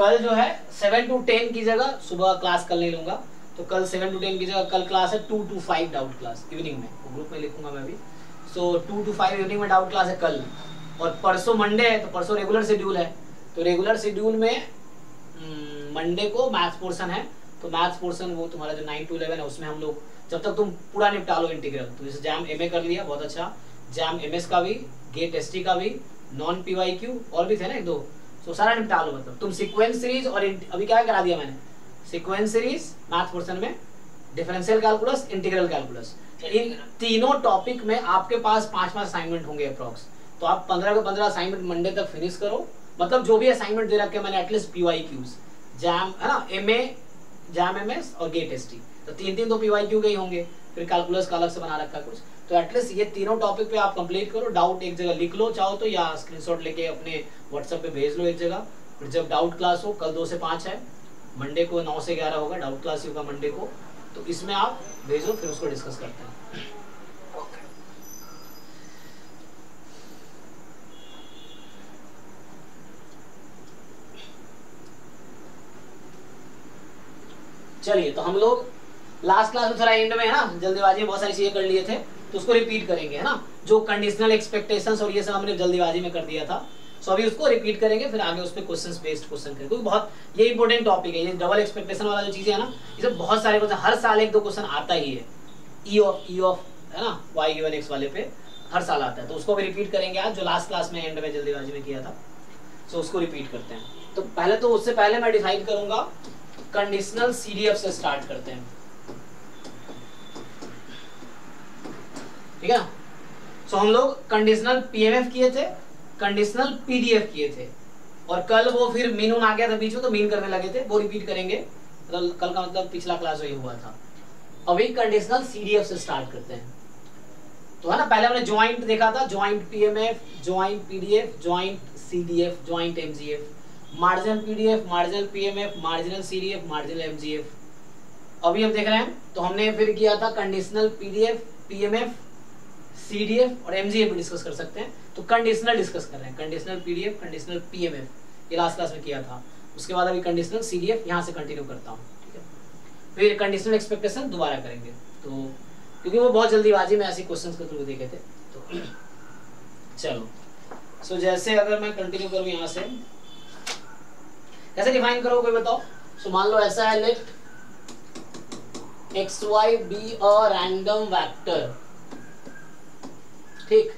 कल जो है 7 to 10 की जगह, सुबह क्लास कल नहीं लूंगा तो कल 7 to 10 की जगह, कल क्लास है 2 to 5 डाउट क्लास इवनिंग में, तो ग्रुप में लिखूंगा मैं भी। सो 2 to 5 इवनिंग में डाउट क्लास है कल, और परसों मंडे है तो परसों रेगुलर शेड्यूल है, तो रेगुलर शेड्यूल में मंडे को मैथ्स पोर्शन है, तो मैथ्स पोर्शन वो तुम्हारा जो 9 to 11 है उसमें हम लोग जब तक तुम पूरा निपटा लो इंटीग्रल, तो जैसे जैम एमए कर लिया बहुत अच्छा, जैम एमएस का भी, गेट एसटी का भी, नॉन पीवाईक्यू और भी थे ना 1-2, तो सारा निपटा लो। मतलब तुम सीक्वेंस सीरीज और अभी क्या करा दिया मैंने, सीक्वेंस सीरीज मैथ पोर्शन में, डिफरेंशियल कैलकुलस, इंटीग्रल कैलकुलस, इन तीनों टॉपिक में आपके पास 5-5 असाइनमेंट होंगे अप्रॉक्स, तो आप 15 के 15 असाइनमेंट मंडे तक फिनिश करो। मतलब जो भी असाइनमेंट दे रखे मैंने एटलीस्ट पीवाईक्यूज, जैम है ना, एमए, जैम एमएस और गेट एसटी, तो 3-3 तो पीवाईक्यू के ही होंगे, फिर कैलकुलस का अलग से बना रखा कुछ, तो एटलीस्ट ये तीनों टॉपिक पे आप कंप्लीट करो। डाउट एक जगह लिख लो चाहो तो, या स्क्रीनशॉट लेके अपने व्हाट्सएप पे भेज लो एक जगह। फिर जब डाउट क्लास हो, कल 2 से 5 है, मंडे को 9 से 11 होगा डाउट क्लास होगा मंडे को, तो इसमें आप भेजो फिर उसको डिस्कस करते हैं। चलिए तो हम लोग लास्ट क्लास में थोड़ा एंड में है ना, जल्दीबाजी में बहुत सारी चीजें कर लिए थे तो उसको रिपीट करेंगे है ना, जो कंडीशनल एक्सपेक्टेशंस और ये सब हमने जल्दीबाजी में कर दिया था, सो अभी उसको रिपीट करेंगे, फिर आगे उस पर क्वेश्चन बेस्ड क्वेश्चन करेंगे, क्योंकि बहुत ये इंपॉर्टेंट टॉपिक है, ये डबल एक्सपेक्टेशन वाला जो चीजें है ना, इसमें बहुत सारे क्वेश्चन, हर साल 1-2 क्वेश्चन आता ही है, ई ऑफ है ना, वाई गिवन एक्स वाले पे हर साल आता है, तो उसको भी रिपीट करेंगे आज, जो लास्ट क्लास में एंड में जल्दीबाजी में किया था, सो उसको रिपीट करते हैं। तो पहले तो उससे पहले मैं डिसाइड करूंगा, कंडीशनल सीडीएफ से स्टार्ट करते हैं, ठीक है। सो हम लोग कंडीशनल पीएमएफ किए थे, कंडीशनल पीडीएफ किए थे, और कल वो फिर मीन आ गया था बीच में, तो मीन करने लगे थे, वो रिपीट करेंगे, तो कल का मतलब पिछला क्लास वही हुआ था। अभी कंडीशनल सीडीएफ से स्टार्ट करते हैं, तो है ना, पहले हमने ज्वाइंट देखा था, joint PMF, joint PDF, joint CDF, joint MGF, marginal PDF, marginal PMF, marginal CDF, marginal MGF. अभी हम देख रहे हैं, तो हमने फिर किया था कंडीशनल पीडीएफ, पीएमएफ, सीडीएफ और एमजीएफ डिस्कस कर सकते हैं, तो कंडीशनल डिस्कस कर रहे हैं, कंडीशनल पीडीएफ, कंडीशनल पीएमएफ, ये लास्ट क्लास में किया था। उसके बाद अभी कंडीशनल सीडीएफ यहाँ से कंटिन्यू करता हूँ, ठीक है, फिर कंडीशनल एक्सपेक्टेशन दोबारा करेंगे, तो क्योंकि वो बहुत जल्दीबाजी में ऐसे क्वेश्चन के थ्रू देखे थे, तो चलो। सो जैसे अगर मैं कंटिन्यू करूँ यहाँ से, कैसे डिफाइन करो कोई बताओ। सो मान लो ऐसा है, let X Y be a random vector, ठीक,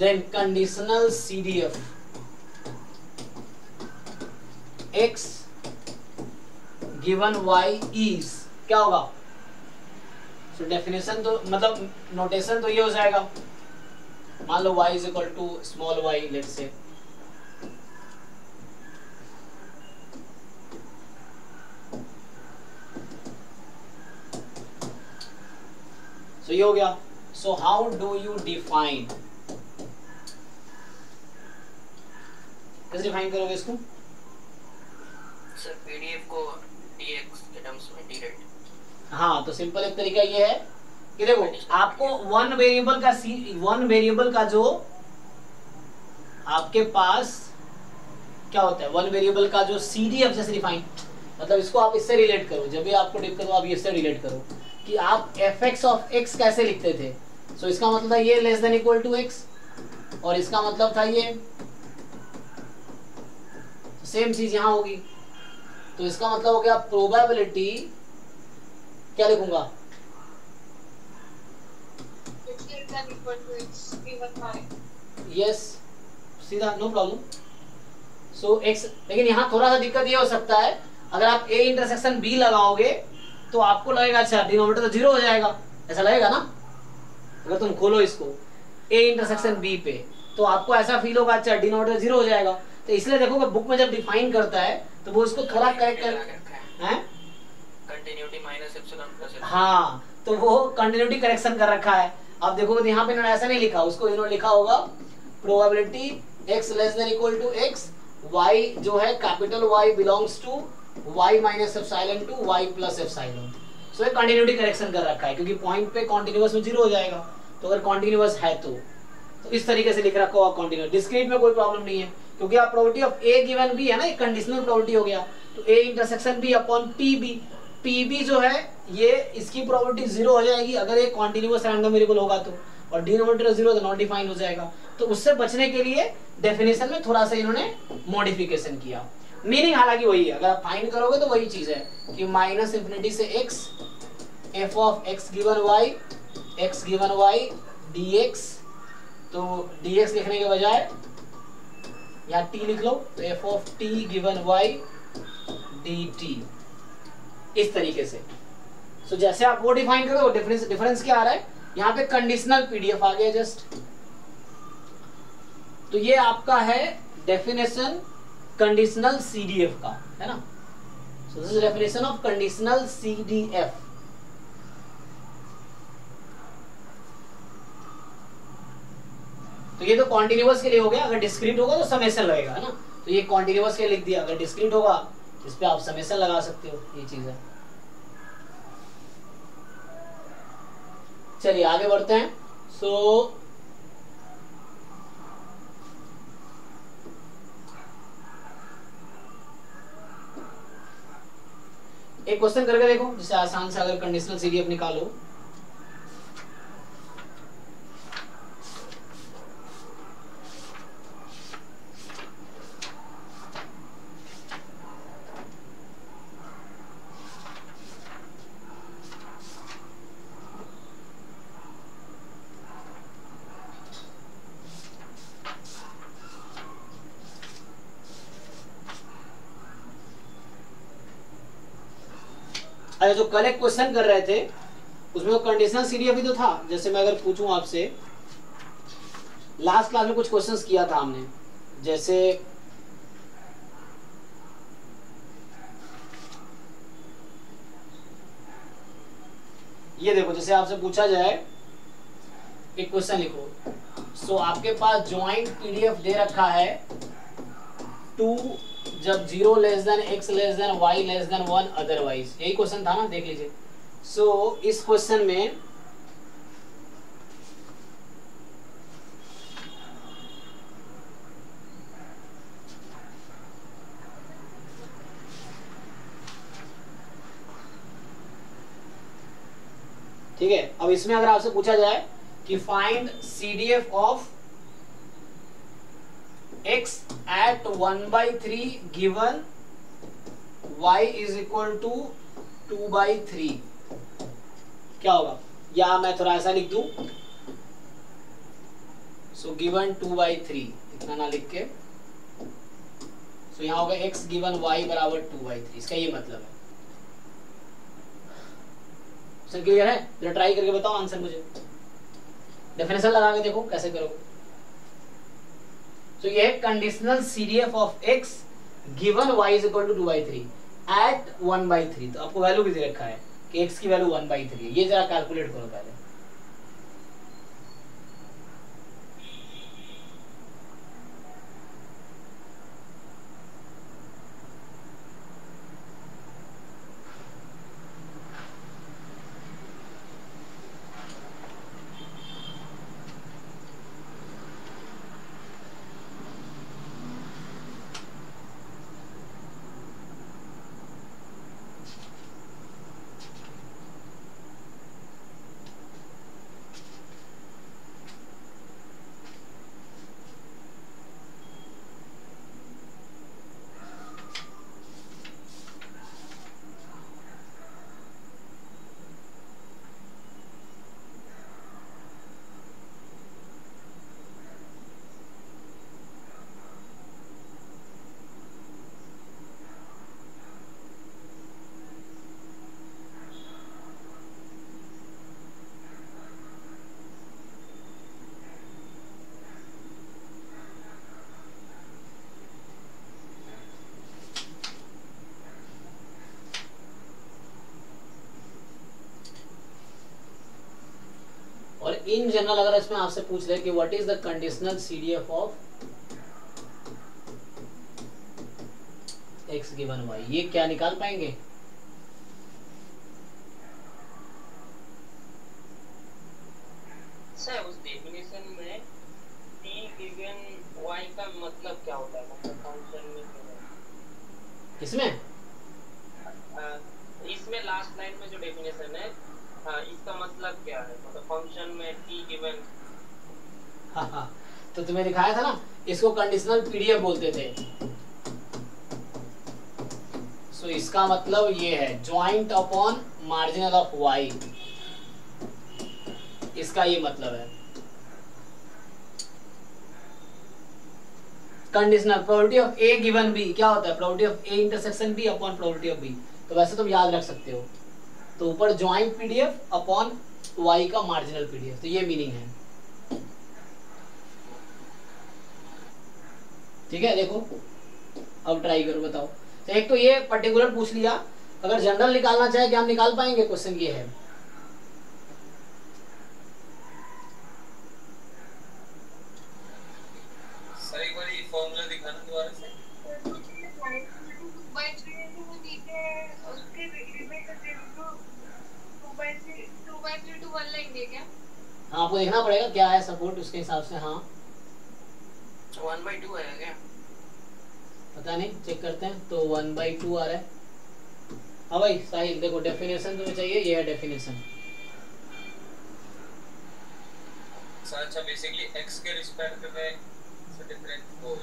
then conditional CDF, X given Y is क्या होगा। सो डेफिनेशन तो मतलब नोटेशन तो ये हो जाएगा, मान लो y is equal to small y, let's say, so ये हो गया। So how do you define? कैसे डिफाइन करोगे इसको? सर पीडीएफ को dx के टर्म्स में डायरेक्ट। हाँ, तो सिंपल एक तरीका ये है कि देखो आपको वन वेरिएबल का जो आपके पास क्या होता है, वन वेरिएबल का जो सीडीएफ जैसे डिफाइन, मतलब इसको आप इससे रिलेट करो, जब भी आपको दिक्कत हो आप इससे रिलेट करो कि आप एफएक्स ऑफ एक्स कैसे लिखते थे। सो इसका मतलब था ये less than equal to X, और इसका मतलब था ये, सेम चीज यहां होगी, तो इसका मतलब हो गया प्रोबेबिलिटी, क्या लिखूंगा, yes, सीधा no problem. So x, लेकिन यहाँ थोड़ा सा दिक्कत ये हो सकता है, अगर आप a इंटरसेक्शन b लगाओगे तो आपको लगेगा अच्छा डिनोमिनेटर तो 0 हो जाएगा, ऐसा लगेगा ना, अगर तुम खोलो इसको a इंटरसेक्शन b पे तो आपको ऐसा फील होगा अच्छा डिनोमिनेटर 0 हो जाएगा, तो इसलिए देखोगे बुक में जब डिफाइन करता है तो वो इसको थोड़ा करेक्ट कर, हाँ, तो वो कंटिन्यूटी करेक्शन कर रखा है। आप देखोगे तो यहाँ पे इन्होंने ऐसा नहीं लिखा, उसको इन्होंने लिखा होगा probability x less than equal to x, y जो है capital Y belongs to y minus epsilon to y plus epsilon। So ये कंटिन्यूटी करेक्शन कर रखा है, क्योंकि पॉइंट पे कॉन्टिन्यूअस में 0 हो जाएगा, तो अगर कॉन्टिन्यूअस है तो तो इस तरीके से लिख रखो आप कॉन्टिन्यूस। डिस्क्रीट में कोई प्रॉब्लम नहीं है क्योंकि आप property of A given B है ना, एक कंडीशनल प्रॉपर्टी हो गया, तो A intersection B upon P B, P B जो है ये इसकी प्रॉपर्टी जीरो हो जाएगी अगर ये कॉन्टिन्यूस रैंडम वेरिएबल होगा तो, और डिनोमिनेटर जीरो तो नॉट डिफाइन हो जाएगा। तो उससे बचने के लिए डेफिनेशन में थोड़ा सा इन्होंने मॉडिफिकेशन किया, मीनिंग हालांकि वही है, अगर आप फाइंड करोगे तो वही चीज है कि माइनस इंफिनिटी से x f of x given y dx, तो dx लिखने के बजाय या t लिख लो तो f of t given y dt, इस तरीके से। सो जैसे आप वो डिफाइन करो, डिफरेंस क्या आ रहा है यहाँ पे, कंडीशनल पीडीएफ आ गया जस्ट। तो ये आपका है डेफिनेशन कंडीशनल सीडीएफ का, है ना। So this is definition of conditional CDF. तो ये तो कॉन्टिन्यूअस के लिए हो गया, अगर डिस्क्रीट होगा तो समेशन लगेगा, है ना। तो ये कॉन्टिन्यूअस के लिए लिख दिया, अगर डिस्क्रीट होगा इस पे आप समेशन लगा सकते हो, ये चीज है। चलिए आगे बढ़ते हैं। सो एक क्वेश्चन करके देखो, जिसे आसान से अगर कंडीशनल सीडीएफ निकालो। जो कल एक क्वेश्चन कर रहे थे उसमें कंडीशनल सीडीएफ भी तो था, जैसे मैं अगर पूछूं आपसे, लास्ट क्लास में कुछ क्वेश्चंस किया था हमने, जैसे ये देखो, जैसे आपसे पूछा जाए एक क्वेश्चन लिखो, सो आपके पास ज्वाइंट पीडीएफ दे रखा है 2 जब 0 less than x less than y less than 1 otherwise, यही क्वेश्चन था ना, देख लीजिए। सो इस क्वेश्चन में ठीक है, अब इसमें अगर आपसे पूछा जाए कि find CDF of x at 1/3 given y is equal to 2/3, क्या होगा, या मैं थोड़ा ऐसा लिख दूं, so given 2/3, इतना ना लिख के, so यहाँ होगा x given y बराबर 2/3, इसका ये मतलब है। सर क्लियर है? जरा ट्राई करके बताओ आंसर मुझे, डेफिनेशन लगा के देखो कैसे करोगे। तो ये है conditional CDF of x given y is equal to 2/3 at 1/3, तो आपको वैल्यू भी दे रखा है कि x की वैल्यू 1/3 है, ये जरा कैलकुलेट करो पहले। इन जनरल अगर इसमें आपसे पूछ ले कि what is the conditional CDF of x given Y, ये क्या निकाल पाएंगे? सर उस डेफिनेशन में का मतलब क्या होता है? मतलब फंक्शन में किसमें इसमें लास्ट लाइन में जो डेफिनेशन है इसका मतलब क्या है? मतलब फंक्शन में t गिवन। हां तो तुम्हें दिखाया था ना, इसको कंडीशनल पीडीएफ बोलते थे। सो इसका मतलब ये है joint upon marginal of y, इसका ये मतलब है। Conditional probability of a given b क्या होता है? Probability of a intersection b upon probability of b। तो वैसे तुम याद रख सकते हो। तो ऊपर ज्वाइंट पीडीएफ अपॉन y का मार्जिनल पीडीएफ, तो ये मीनिंग है। ठीक है, देखो अब ट्राई करो, बताओ। तो एक तो ये पर्टिकुलर पूछ लिया, अगर जनरल निकालना चाहे क्या हम निकाल पाएंगे? क्वेश्चन ये है। फॉर्मूला दिखाना दोबारा से। हाँ आपको देखना पड़ेगा क्या है सपोर्ट उसके हिसाब से। हाँ 1/2 आया क्या? पता नहीं, चेक करते हैं। तो 1/2 आ रहा है। हाँ भाई साहिल देखो, डेफिनेशन तुम्हें चाहिए, ये है डेफिनेशन। अच्छा बेसिकली x के रिस्पेक्ट में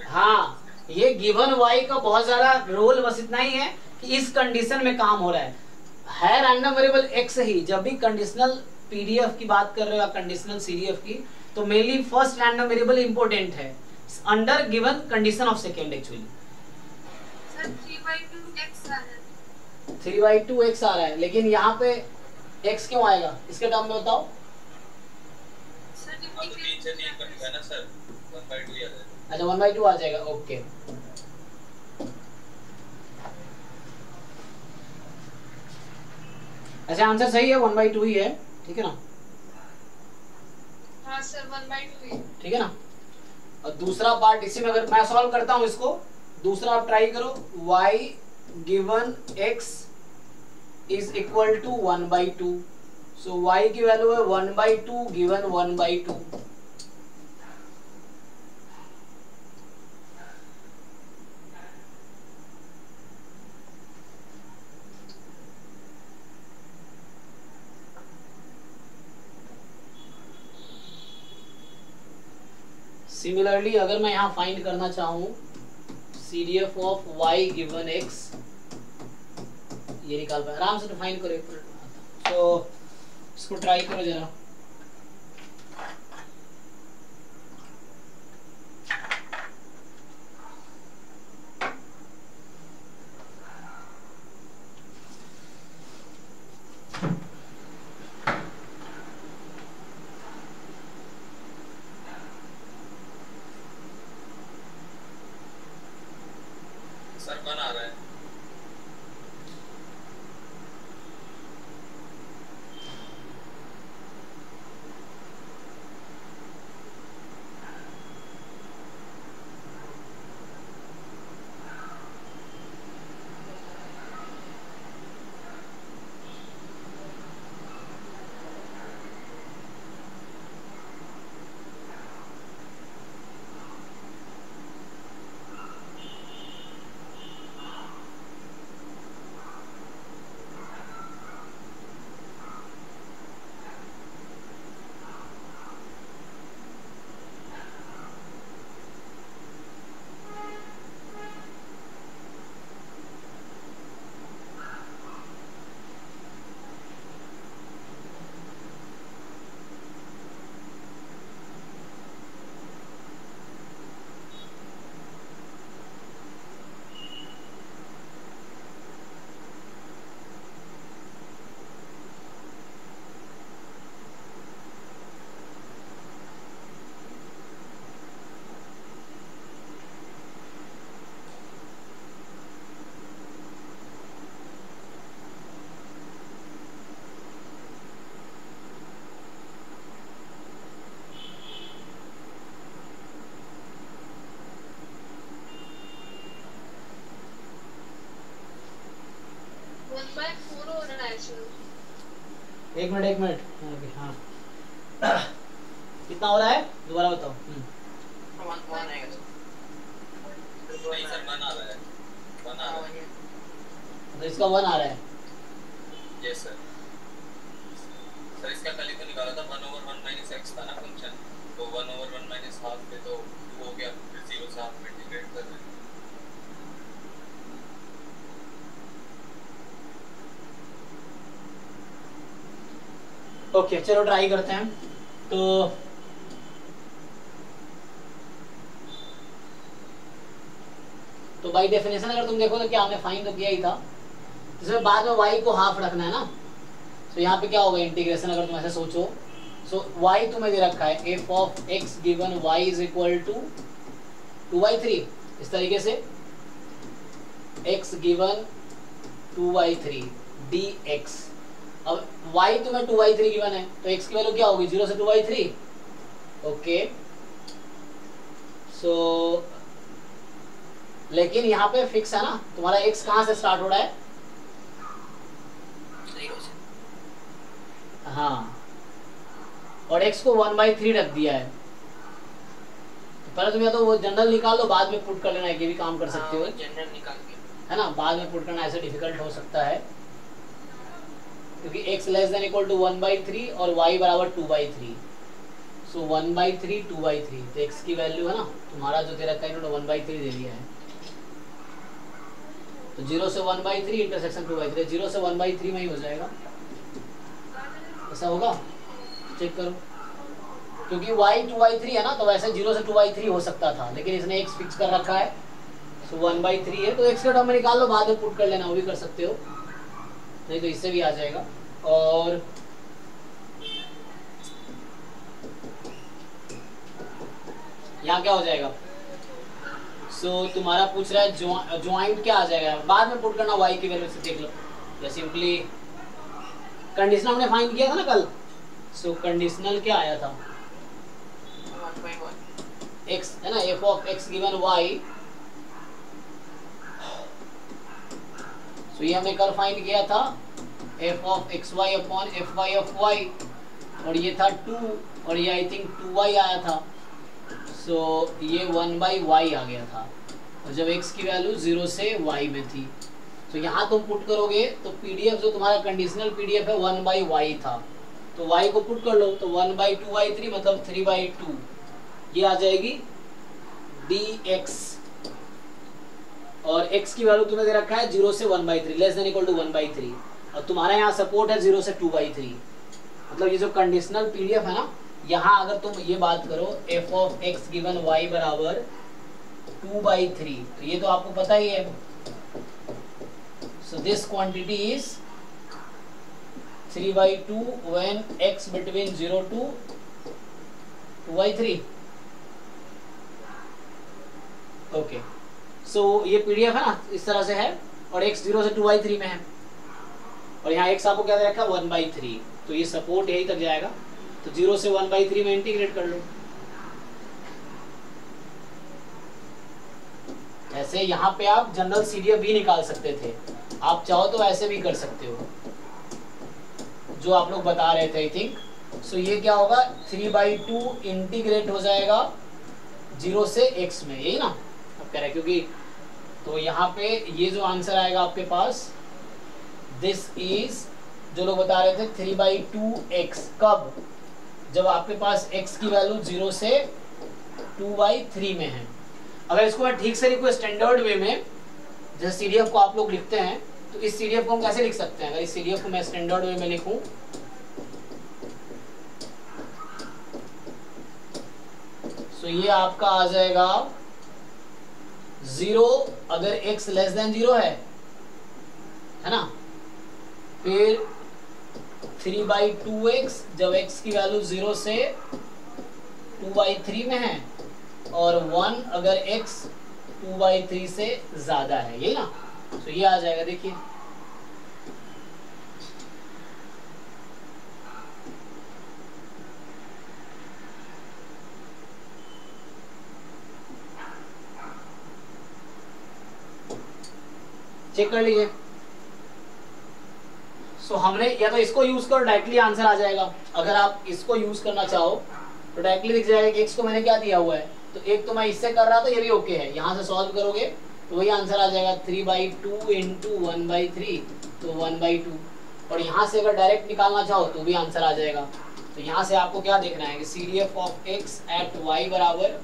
हाँ ये गिवन वाई का बहुत ज्यादा रोल बस इतना ही है कि इस कंडीशन में काम हो रहा है रैंडम वेरिएबल एक्स ही। जब भी कंडीशनल पीडीएफ की बात कर रहे हो, कंडीशनल सीडीएफ की, तो mainly first random variable important है under given condition of second. Actually sir 3/2x आ रहा है, लेकिन यहाँ पे x क्यों आएगा इसके टर्म में बताओ। अच्छा 1/2 आ जाएगा, ओके। अच्छा आंसर सही है, 1/2 ही है, ठीक है ना? हाँ सर 1/2 ही, ठीक है ना? और दूसरा पार्ट इसी में अगर मैं सॉल्व करता हूँ इसको, दूसरा आप ट्राई करो, y given x is equal to 1/2। So y की वैल्यू है 1/2 गिवन 1/2। सिमिलरली अगर मैं यहाँ फाइंड करना चाहूँ CDF of Y given X, ये निकाल पाए आराम से, तो फाइंड करो। तो इसको ट्राई करो जरा। एक मिनट ओके, हाँ कितना हो रहा है दोबारा बताओ। तो इसका 1 आ रहा है। Yes sir. सर इसका पहले तो निकाला था 1 over 1 minus x था ना फंक्शन, तो 1 over 1 minus half पे तो 2 हो गया, फिर 0 से half में इंटीग्रेट कर रहे हैं। ओके चलो ट्राई करते हैं। तो बाई डेफिनेशन अगर तुम देखो तो क्या हमने फाइंड तो किया ही था, जिसमें बाद में y को हाफ रखना है ना। तो यहाँ पे क्या होगा इंटीग्रेशन, अगर तुम ऐसे सोचो। सो y तुम्हें दे रखा है f of x given y is equal to 2/3, इस तरीके से x गिवन 2/3 dx। अब y तुम्हें 2/3 गिवन है तो x की वैल्यू क्या होगी 0 से 2/3। ओके सो लेकिन यहाँ पे फिक्स है ना तुम्हारा x कहाँ से स्टार्ट हो रहा है, हाँ, और x को 1/3 रख दिया है। तो पहले तुम या तो वो जनरल निकाल लो, बाद में पुट कर लेना, ये भी काम कर सकते हो। जनरल निकाल के है ना बाद में पुट करना ऐसे डिफिकल्ट हो सकता है, क्योंकि x less than equal to 1/3 और y बराबर 2/3। सो 1/3 2/3 तो x की वैल्यू है ना तुम्हारा जो दे रखा है इन्होंने 1/3 दे दिया है। तो 0 से 1/3 इंटरसेक्शन 2/3, 0 से 1/3 में ही हो जाएगा, ऐसा होगा। चेक करो क्योंकि y 2/3 है ना, तो वैसे 0 से 2/3 हो सकता था, लेकिन इसने x फिक्स कर रखा है सो 1/3 है। तो x के टर्म में निकाल लो, बाद में पुट कर लेना, वो भी कर सकते हो, नहीं तो इससे भी आ जाएगा। और यहाँ क्या हो जाएगा, सो तुम्हारा पूछ रहा है ज्वाइंट क्या आ जाएगा, बाद में पुट करना y की वैल्यू से देख लो। या सिंपली कंडीशनल हमने फाइंड किया था ना कल, सो कंडीशनल क्या आया था 1/1 x है ना, f of x given y। So ये हमने कल फाइंड किया था f of xy upon fy of y, और ये था 2 और ये आई थिंक 2y आया था। तो ये 1/y आ गया था, और जब x की वैल्यू 0 से y में थी। तो यहाँ तुम पुट करोगे तो पीडीएफ जो तुम्हारा कंडीशनल पीडीएफ है 1/y था, तो y को पुट कर लो तो 1/2/3 मतलब 3/2 ये आ जाएगी dx। और x की वैल्यू तुम्हें दे रखा है 0 से 1/3 लेस देन इक्वल टू 1/3, और तुम्हारा यहाँ सपोर्ट है 0 से 2/3। मतलब ये जो कंडीशनल पीडीएफ है ना, यहाँ अगर तुम ये बात करो f of x given y बराबर 2/3, तो ये तो आपको पता ही है। So this quantity is 3/2 when x between 0 to 2/3। Okay so ये पीडीएफ है ना इस तरह से है, और x 0 से 2/3 में है, और यहाँ x आपको क्या दे रखा है 1/3, तो ये सपोर्ट यही तक जाएगा। तो 0 से 1/3 में इंटीग्रेट कर लो। ऐसे यहाँ पे आप जनरल सीडीएफ भी निकाल सकते थे, आप चाहो तो ऐसे भी कर सकते हो जो आप लोग बता रहे थे आई थिंक। सो ये क्या होगा 3/2 इंटीग्रेट हो जाएगा 0 से x में, यही ना आप कह रहे, क्योंकि तो यहाँ पे ये जो आंसर आएगा आपके पास दिस इज जो लोग बता रहे थे 3/2 x, कब जब आपके पास x की वैल्यू 0 से 2/3 में है। अगर इसको मैं ठीक से लिखूं स्टैंडर्ड वे में, जैसे सीडीएफ को आप लोग लिखते हैं, तो इस सीडीएफ को हम कैसे लिख सकते हैं। अगर इस सीडीएफ को मैं स्टैंडर्ड वे में लिखूं तो ये आपका आ जाएगा 0 अगर x लेस देन 0 है ना, फिर 3/2 x जब x की वैल्यू 0 से 2/3 में है, और 1 अगर x 2/3 से ज्यादा है, यही ना। तो ये आ जाएगा, देखिए चेक कर लीजिए। सो हमने या तो इसको यूज करो डायरेक्टली आंसर आ जाएगा, अगर आप इसको यूज करना चाहो तो डायरेक्टली दिख जाएगा कि x को मैंने क्या दिया हुआ है। तो एक तो मैं इससे कर रहा था, ये भी ओके है, यहाँ से सॉल्व करोगे तो वही आंसर आ जाएगा 3/2 इंटू 1/3 तो 1/2। और यहाँ से अगर डायरेक्ट निकालना चाहो तो भी आंसर आ जाएगा। तो यहाँ से आपको क्या देखना है कि CDF of x at y बराबर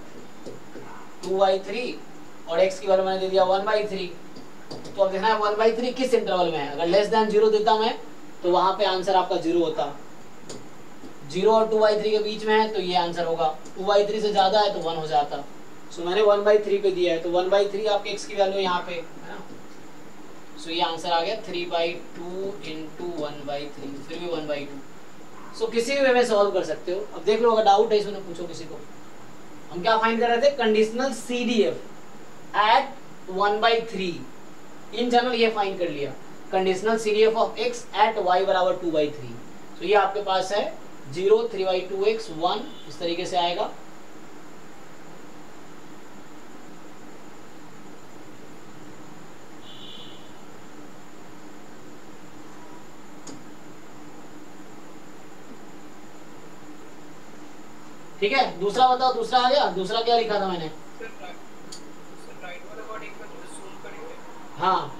2/3 और x की वैल्यू मैंने दे दिया 1/3। तो अब देखना है 1/3 किस इंटरवल में है। अगर लेस देन 0 देता मैं तो वहाँ पे आंसर आपका 0 होता। 0 और 2/3 के बीच में है तो ये आंसर होगा। 2/3 से ज़्यादा है तो 1 हो जाता। सो मैंने 1/3 पे दिया है तो 1/3 आपके एक्स की वैल्यू यहाँ पे है ना। सो ये आंसर आ गया 3/2 इंटू 1/3 फिर भी 1/2। सो किसी भी वे में सॉल्व कर सकते हो। अब देख लो अगर डाउट है इसमें पूछो किसी को। हम क्या फाइंड कर रहे थे conditional CDF at 1/3। In general ये फाइंड कर लिया conditional CDF of x at y बराबर 2/3। तो ये आपके पास है 0 3/2x 1 इस तरीके से आएगा। ठीक है दूसरा बताओ, दूसरा आ गया। दूसरा क्या लिखा था मैंने? हाँ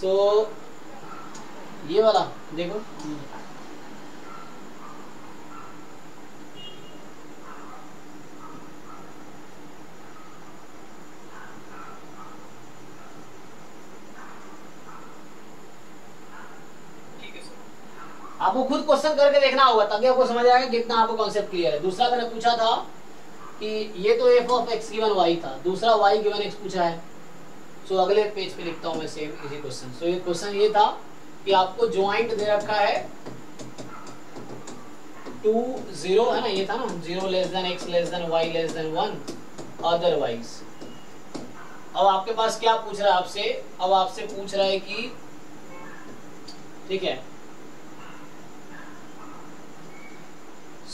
सो ये वाला देखो आपको खुद क्वेश्चन करके देखना होगा ताकि आपको समझ आएगा कितना आपको कॉन्सेप्ट क्लियर है। दूसरा मैंने पूछा था कि ये तो f of x given y था, दूसरा y गिवन x पूछा है। सो अगले पेज पे लिखता हूँ मैं सेम इसी क्वेश्चन। सो ये क्वेश्चन ये था कि आपको ज्वाइंट दे रखा है 2 0 है ना, ये था ना 0 x y 1 अदरवाइज। अब आपके पास क्या पूछ रहा है आपसे? अब आपसे पूछ रहा है कि ठीक है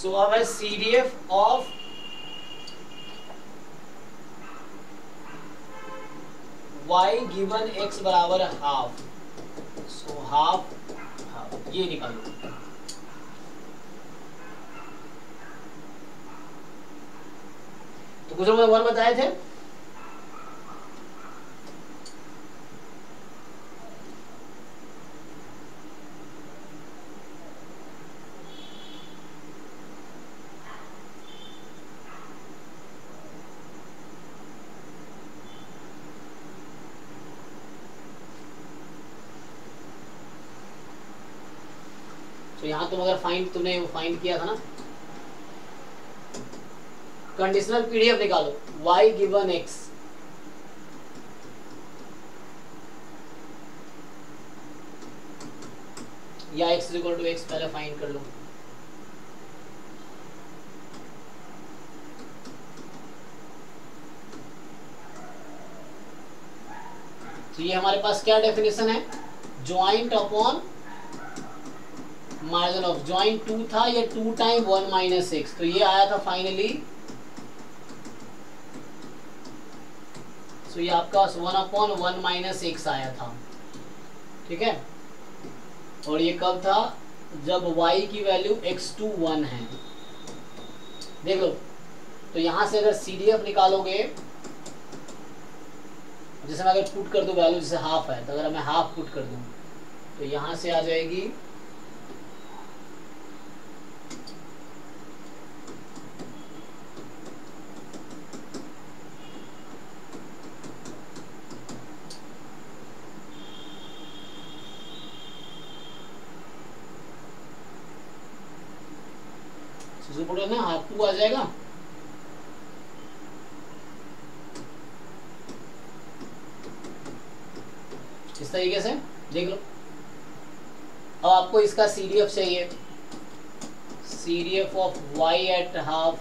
सो अब है CDF of y given x बराबर 1/2। सो 1/2 ये निकालो। तो कुछ लोग और बताए थे मगर तुमने फाइंड किया था ना। कंडीशनल पीडीएफ निकालो y गिवन x। या x इक्वल टू x पहले फाइंड कर लो। तो ये हमारे पास क्या डेफिनेशन है? Joint upon margin of. Joint 2 था या 2 टाइम 1 माइनस 6। तो ये आया था फाइनली। सो ये आपका 1/1 माइनस 6 आया था। ठीक है और ये कब था? जब y की वैल्यू x21 है। देख लो तो यहां से अगर CDF निकालोगे जैसे मैं अगर पुट कर दूं वैल्यू जैसे 1/2 है तो अगर मैं 1/2 पुट कर दूं तो यहां से आ जाएगी 2 आ जाएगा। इस तरीके से देख लो। अब आपको इसका CDF चाहिए। CDF of y at 1/2।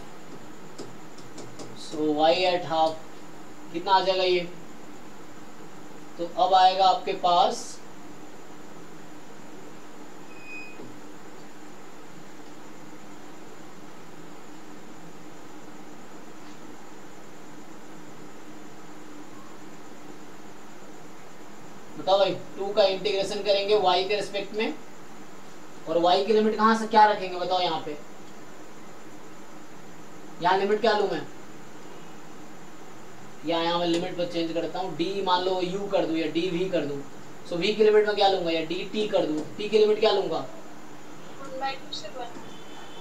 So y at 1/2 कितना आ जाएगा ये? तो अब आएगा आपके पास भाई 2 का इंटीग्रेशन करेंगे y के रिस्पेक्ट में और y की लिमिट कहां से क्या रखेंगे बताओ। यहां पे लिमिट क्या लूं मैं? या यहाँ मैं लिमिट पर चेंज करता हूँ, डी मान लो यू कर दूँ या डी वी कर दूँ, सो वी की लिमिट में क्या लूँगा या डी टी कर दूँ, टी की लिमिट क्या लूँगा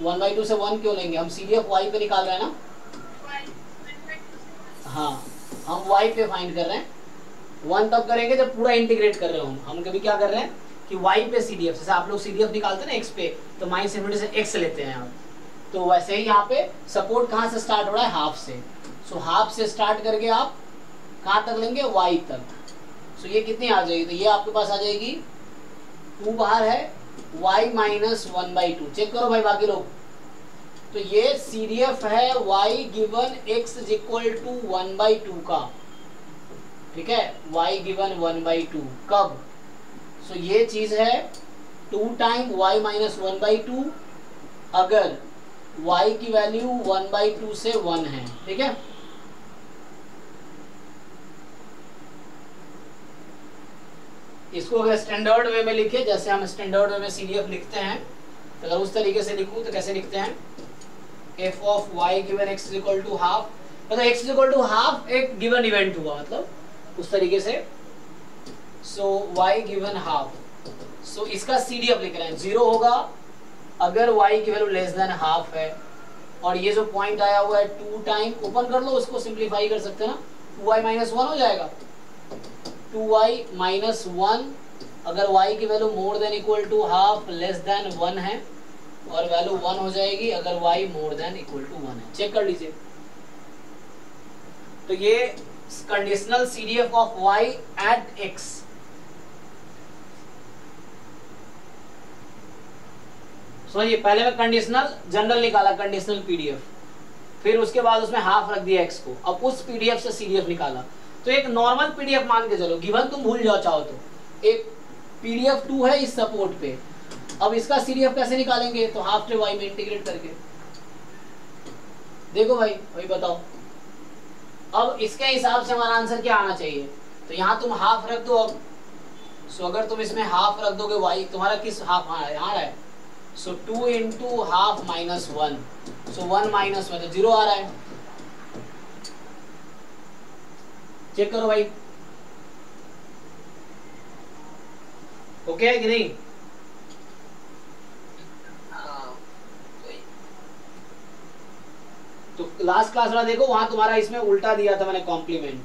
1/2 से 1 क्यों लेंगे, हम सीडीएफ वाई पे निकाल रहे हैं ना, हाँ हम वाई पे फाइंड कर रहे हैं, 1 तब करेंगे जब पूरा इंटीग्रेट कर रहे हो हम कभी क्या कर रहे हैं कि वाई पे सीडीएफ, जैसे आप लोग सीडीएफ निकालते हैं ना एक्स पे तो माइनस इन्फिनिटी से एक्स लेते हैं आप, तो वैसे ही यहाँ पे सपोर्ट कहाँ से स्टार्ट हो रहा है हाफ से, सो हाफ से स्टार्ट करके आप कहाँ तक लेंगे वाई तक, सो ये कितनी आ जाएगी, तो ये आपके पास आ जाएगी 2 बाहर है y माइनस 1/2, चेक करो भाई बाकी लोग, तो ये सीडीएफ है y given x is equal to 1/2 का, ठीक है y गिवन 1/2 कब, सो ये चीज है 2 टाइम y माइनस 1/2 अगर y की वैल्यू 1/2 से 1 है, ठीक है इसको अगर स्टैंडर्ड वे में लिखे जैसे हम स्टैंडर्ड वे में सीडीएफ लिखते हैं, तो अगर उस तरीके से लिखूं तो कैसे लिखते हैं, F of Y given x is equal to half, मतलब x is equal to half एक गिवन इवेंट हुआ, मतलब उस तरीके से, so Y given half, so इसका सीडीएफ लिख रहे हैं, जीरो होगा अगर वाई की वैल्यू लेस देन हाफ है, और ये जो पॉइंट आया हुआ है 2 टाइम ओपन कर लो, उसको सिंप्लीफाई कर सकते हैं ना, 2y-1 हो जाएगा, 2y-1 अगर y की value more than equal to half less than 1 है, और वैल्यू 1 हो जाएगी अगर y more than equal to 1 है, चेक कर लीजिए, तो ये conditional CDF of y at x, sorry पहले मैं कंडीशनल जनरल निकाला कंडीशनल पीडीएफ, फिर उसके बाद उसमें हाफ रख दिया x को, अब उस पीडीएफ से सीडीएफ निकाला, तो एक नॉर्मल पीडीएफ मान के चलो गिवन तुम भूल जाओ चाहो तो, एक पीडीएफ 2 है इस सपोर्ट पे, अब इसका सीडीएफ कैसे निकालेंगे, तो हाफ से वाई में इंटीग्रेट करके, देखो भाई वही बताओ, अब इसके हिसाब से हमारा आंसर क्या आना चाहिए, तो यहाँ तुम हाफ रख दो, अब सो अगर तुम इसमें हाफ रख दोगे वाई तुम्हारा किस हाफ आ रहा है, so 2 into half minus 1, so 1-1 zero आ रहा है, चेक करो भाई ओके है कि नहीं, तो लास्ट क्लास वाला देखो वहां तुम्हारा इसमें उल्टा दिया था मैंने कॉम्प्लीमेंट,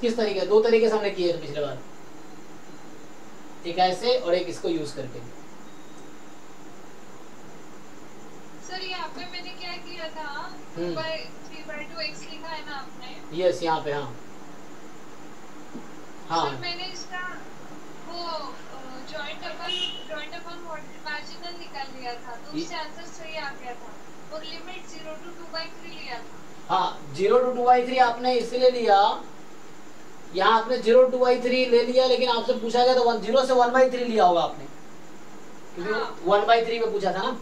किस तरीके 2 तरीके से हमने किए थे पिछले बार, एक ऐसे और एक इसको यूज करके, सर यहाँ पे मैंने क्या किया था 3/2x लिखा है ना आपने, यस यहाँ पे हाँ हाँ सर, मैंने इसका वो जॉइंट अपन मार्जिनल निकाल लिया था तो उससे आंसर सही आ गया था, और लिमिट 0 to 2/3 लिया था, हाँ 0 to 2/3 आपने इसलिए लिया, यहाँ आपने 0 to 2/3 ले लिया लेकिन आपसे पूछा गया तो 0 से 1/3 लिया होगा आपने, क्योंकि 1/3 में पूछा था ना,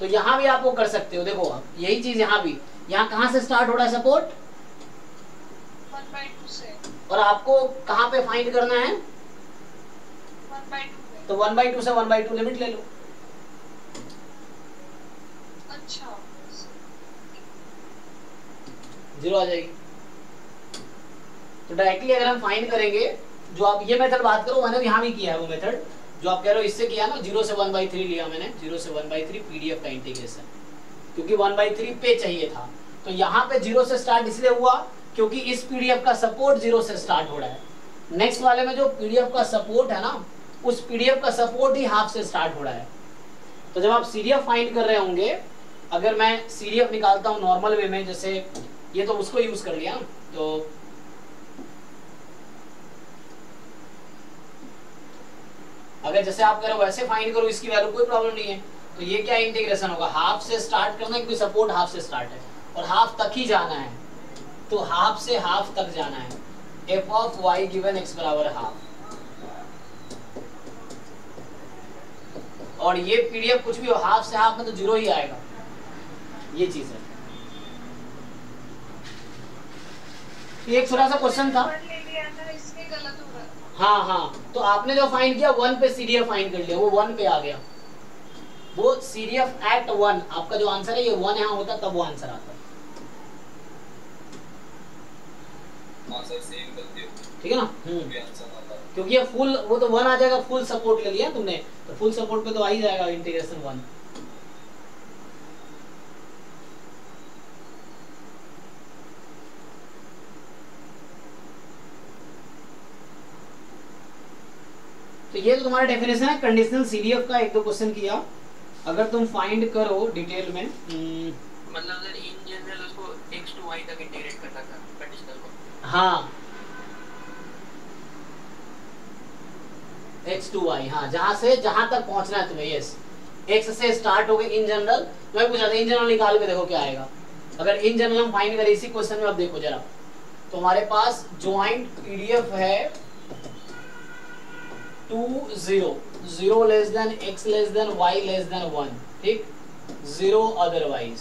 तो यहाँ भी आप वो कर सकते हो। देखो आप यही चीज यहाँ भी, यहाँ कहाँ से स्टार्ट हो रहा है सपोर्ट, 1/2 से, और आपको कहाँ पे फाइंड करना है 1/2, तो 1/2 से 1/2 लिमिट ले लो। अच्छा, 0 आ जाएगी। तो डायरेक्टली अगर हम फाइंड करेंगे, जो आप ये मेथड बात करो मैंने यहाँ भी किया है, वो मेथड जो आप कह रहे हो इससे किया ना, 0 से 1/3 लिया मैंने, 0 से 1/3 पीडीएफ का इंटीग्रेशन, क्योंकि 1/3 पे चाहिए था। तो यहाँ पे 0 से स्टार्ट इसलिए हुआ क्योंकि इस पीडीएफ का सपोर्ट 0 से स्टार्ट हो रहा है। नेक्स्ट वाले में जो पीडीएफ का सपोर्ट है ना, उस पीडीएफ का सपोर्ट ही हाफ से स्टार्ट हो रहा है। तो जब आप सीडीएफ फाइंड कर रहे होंगे, अगर मैं सीडीएफ निकालता हूँ नॉर्मल वे में, जैसे ये तो उसको यूज कर लिया, तो अगर जैसे आप करो वैसे फाइंड करो, इसकी वैल्यू कोई प्रॉब्लम नहीं है। तो ये क्या इंटीग्रेशन होगा, हाफ से स्टार्ट करना है क्योंकि सपोर्ट हाफ से स्टार्ट है और हाफ तक ही जाना है, तो हाफ से हाफ तक जाना है। F of Y given x बराबर हाफ, और ये पीडीएफ कुछ भी हो, हाफ से हाफ में तो 0 ही आएगा, ये चीज है। ये एक छोटा सा क्वेश्चन था, इसमें गलत होगा। हाँ, तो आपने जो फाइंड किया 1 पे सीडीएफ फाइंड कर लिया, वो 1 पे आ गया, वो सीडीएफ एट 1, आपका जो आंसर है ये 1 यहाँ होता तब वो आंसर आता। ठीक है ना, क्योंकि ये फुल, वो तो 1 आ जाएगा, फुल सपोर्ट ले लिया तुमने, तो फुल सपोर्ट पे तो आ ही जाएगा इंटीग्रेशन 1। तो ये तो तुम्हारा डेफिनेशन है कंडीशनल सीडीएफ का। एक दो क्वेश्चन किया, अगर तुम फाइंड करो डिटेल में, मतलब अगर इन जनरल उसको x टू y तक इंटीग्रेट करता था कंडीशनल को। हाँ, x टू y, हाँ, जहां से जहां तक पहुंचना है तुम्हें। यस, x से स्टार्ट हो गए इन जनरल, मैं पूछा था इन जनरल निकाल के देखो क्या आएगा। अगर इन जनरल हम फाइंड करें इसी क्वेश्चन में, आप देखो जरा, तो हमारे पास ज्वाइंट पीडीएफ है 2 0 0 less than x less than y less than 1, ठीक, 0 अदरवाइज।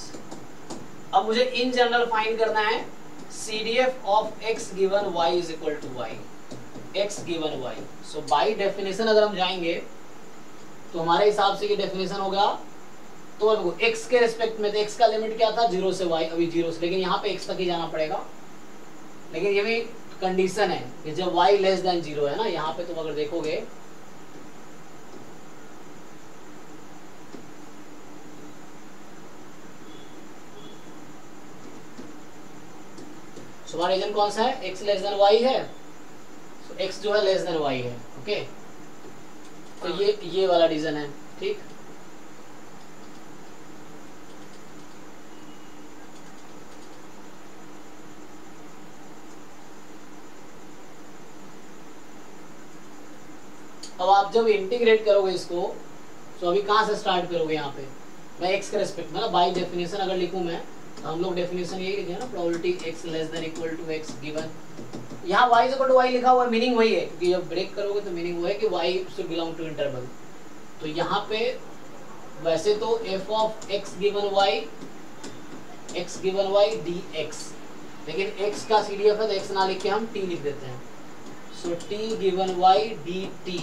अब मुझे इन जनरल फाइंड करना है CDF of x given y is equal to y, x given y। So by definition अगर हम जाएंगे तो हमारे हिसाब से ये डेफिनेशन होगा, तो x के रेस्पेक्ट में x का लिमिट क्या था 0 से y, अभी 0 से, लेकिन यहाँ पे x तक ही जाना पड़ेगा। लेकिन ये भी कंडीशन है कि जब y लेस देन 0 है ना, यहाँ पे तुम अगर देखोगे तुम्हारा रीजन कौन सा है, x लेस देन y है, so x जो है लेस देन y है, ओके, तो ये वाला रीजन है, ठीक। अब आप जब इंटीग्रेट करोगे इसको, तो अभी कहाँ से स्टार्ट करोगे, यहाँ पे मैं x के रेस्पेक्ट में ना, बाय डेफिनेशन अगर लिखूं मैं, हम लोग डेफिनेशन यही लिखे ना, probability x less than equal to x given, यहाँ y is equal to y लिखा हुआ है, मीनिंग वही है, क्योंकि जब ब्रेक करोगे तो मीनिंग वो है कि y should belong to interval. तो यहाँ पे वैसे तो f of x given y dx, लेकिन x का सीडीएफ है तो x ना लिख के हम t लिख देते हैं, so t given y dt।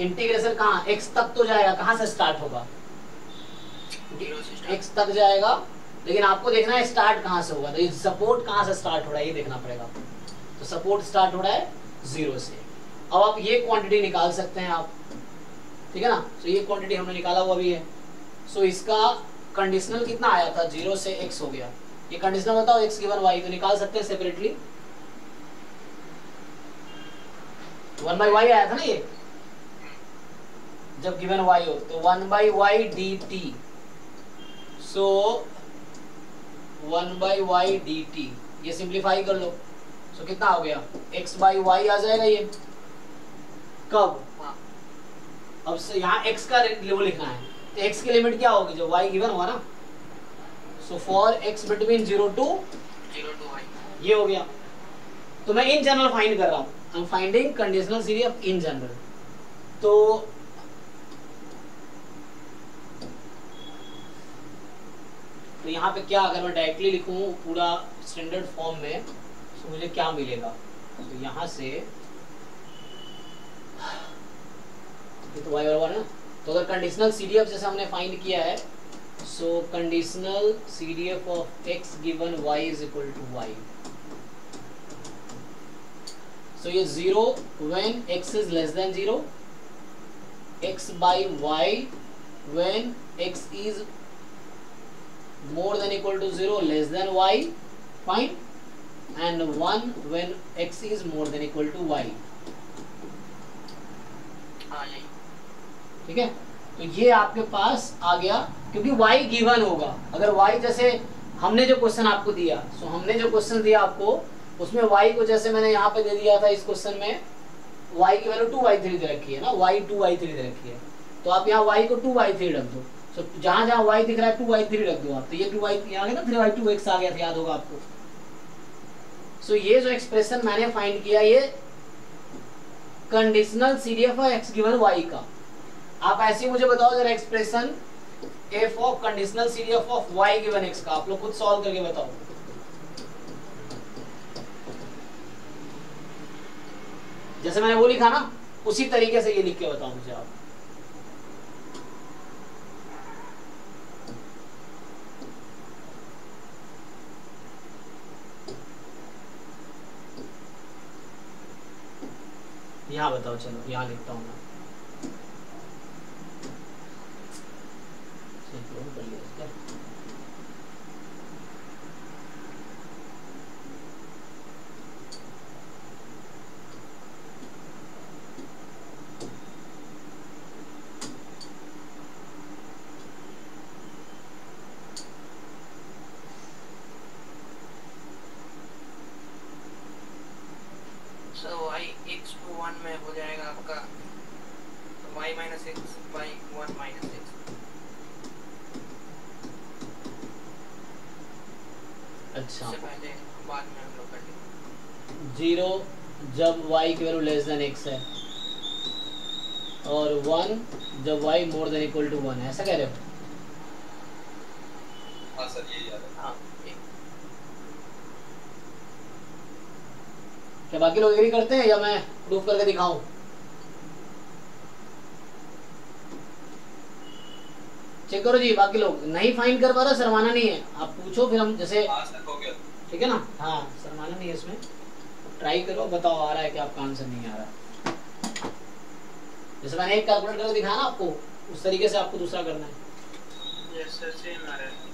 Integration कहाँ, x तक तो जाएगा, कहाँ से स्टार्ट होगा, x तक जाएगा, लेकिन आपको देखना है स्टार्ट कहाँ से होगा, तो ये सपोर्ट कहाँ से स्टार्ट हो रहा है ये देखना पड़ेगा। तो सपोर्ट स्टार्ट हो रहा है 0 से। अब आप ये क्वांटिटी निकाल सकते हैं आप, ठीक है ना, तो ये क्वांटिटी हमने निकाला हुआ भी है। सो इसका कंडीशनल कितना आया था, 0 से x हो गया, ये कंडीशनल बताओ x गिवन y, तो निकाल सकते हैं सेपरेटली, 1/y आया था ना ये, जब गिवन y हो तो 1/y dt, so 1/y dt, ये सिंप्लीफाई कर लो, तो कितना हो गया x/y आ जाएगा ये, कब, अब से यहाँ x का लेवल लिखना है, तो x की लिमिट क्या होगी जो y गिवन हुआ ना, so for x between 0 to y, ये हो गया। तो मैं इन जनरल फाइंड कर रहा हूँ, I am finding conditional series of in general. तो यहाँ पे क्या अगर मैं डायरेक्टली लिखूँ पूरा स्टैंडर्ड फॉर्म में तो मुझे क्या मिलेगा। तो यहाँ से ये तो वाई बराबर है। तो अगर कंडीशनल सीडीएफ जैसे हमने फाइंड किया है, so conditional CDF of x given Y is equal to y. So ये zero when x is less than zero, x by y when x is more than equal to 0 less than y, fine, and 1 when x is more than equal to y। ठीक है, तो ये आपके पास आ गया क्योंकि y given होगा। अगर y जैसे हमने जो क्वेश्चन आपको दिया, सो हमने जो क्वेश्चन दिया आपको उसमें y को जैसे मैंने यहाँ पे दे दिया था, इस क्वेश्चन में y की वैल्यू 2y3 दे रखी है ना, y 2y3 दे रखी है। तो आप यहाँ y को 2y3 रख दो। So, जहां जहां y दिख रहा है 2y3 रख दो आप। तो ये 2y यहाँ आ गया ना, 3y2x आ गया था, याद होगा आपको। सो ये जो एक्सप्रेशन मैंने फाइंड किया ये conditional CDF of x given y का। आप ऐसे ही मुझे बताओ जरा expression f of conditional CDF of y given x का, आप लोग खुद सॉल्व करके बताओ। जैसे मैंने वो लिखा ना उसी तरीके से ये लिख के बताओ मुझे आप। यहाँ बताओ, चलो यहाँ लिखता हूँ मैं। जब y की वैल्यू लेस देन x है और 1 जब y more than equal to 1 है, ऐसा कह रहे हो? हाँ सर, ये याद है। हाँ, क्या बाकी लोग एग्री करते हैं या मैं प्रूफ करके दिखाऊं? चेक करो जी, बाकी लोग नहीं फाइंड कर पा रहा, शर्माना नहीं है, आप पूछो फिर हम जैसे। हाँ सर, हो गया, ठीक है ना। हाँ, शर्माना नहीं है इसमें, ट्राई करो, बताओ आ रहा है कि आपका आंसर नहीं आ रहा। जैसे मैंने एक कैलकुलेट करके दिखाया ना आपको, उस तरीके से आपको दूसरा करना है। यस सर, सेम आ रहा है।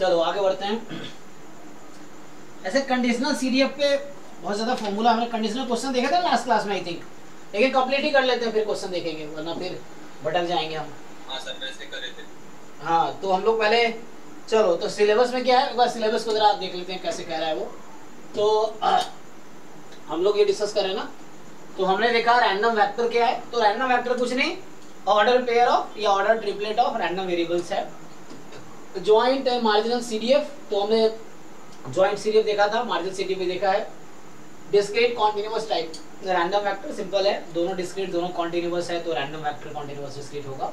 चलो आगे बढ़ते हैं। ऐसे कंडीशनल सीडीएफ पे बहुत ज्यादा फॉर्मूला, हमने कंडीशनल क्वेश्चन देखा था लास्ट क्लास में आई थिंक, लेकिन कंप्लीट ही कर लेते हैं, फिर क्वेश्चन देखेंगे वरना फिर भटक जाएंगे हम। हाँ सर, वैसे कर रहे थे। हाँ, तो हम लोग पहले, चलो तो सिलेबस में क्या है, एक बार सिलेबस को जरा देख लेते हैं कैसे कह रहा है वो। तो हम लोग ये डिस्कस कर रहे हैं ना, तो हमने देखा रैंडम वेक्टर क्या है। तो रैंडम वेक्टर कुछ नहीं, ऑर्डर पेयर ऑफ या order triplet of random variables है। ज्वाइंट है मार्जिनल सीडीएफ, तो हमने ज्वाइंट सीडीएफ देखा था, मार्जिनल सीडीएफ भी देखा है। Discrete continuous type random vector, simple है, दोनों डिस्क्रीट दोनों कॉन्टिन्यूअस है, तो रैंडम वेक्टर कॉन्टिन्यूअस डिस्क्रीट होगा।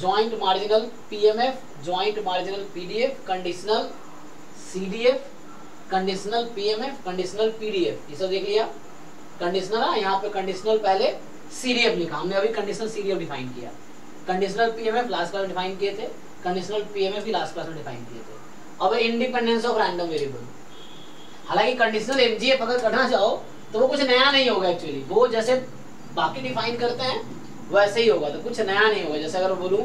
Joint marginal PMF, joint marginal PDF, conditional CDF, conditional PMF, conditional PDF, ये सब देख लिया। कंडीशनल है यहाँ पे, कंडीशनल पहले सीडीएफ लिखा हमने, अभी कंडीशनल सीडीएफ डिफाइन किया। कंडीशनल पीएमएफ लास्ट क्लास में डिफाइन किए थे, कंडीशनल पीएमएफ भी लास्ट क्लास में डिफाइन किए थे। अब इंडिपेंडेंस ऑफ रैंडम वेरिएबल, हालांकि कंडीशनल एमजीएफ अगर करना चाहो तो वो कुछ नया नहीं होगा एक्चुअली, वो जैसे बाकी डिफाइन करते हैं वैसे ही होगा, तो कुछ नया नहीं होगा। जैसे अगर बोलूं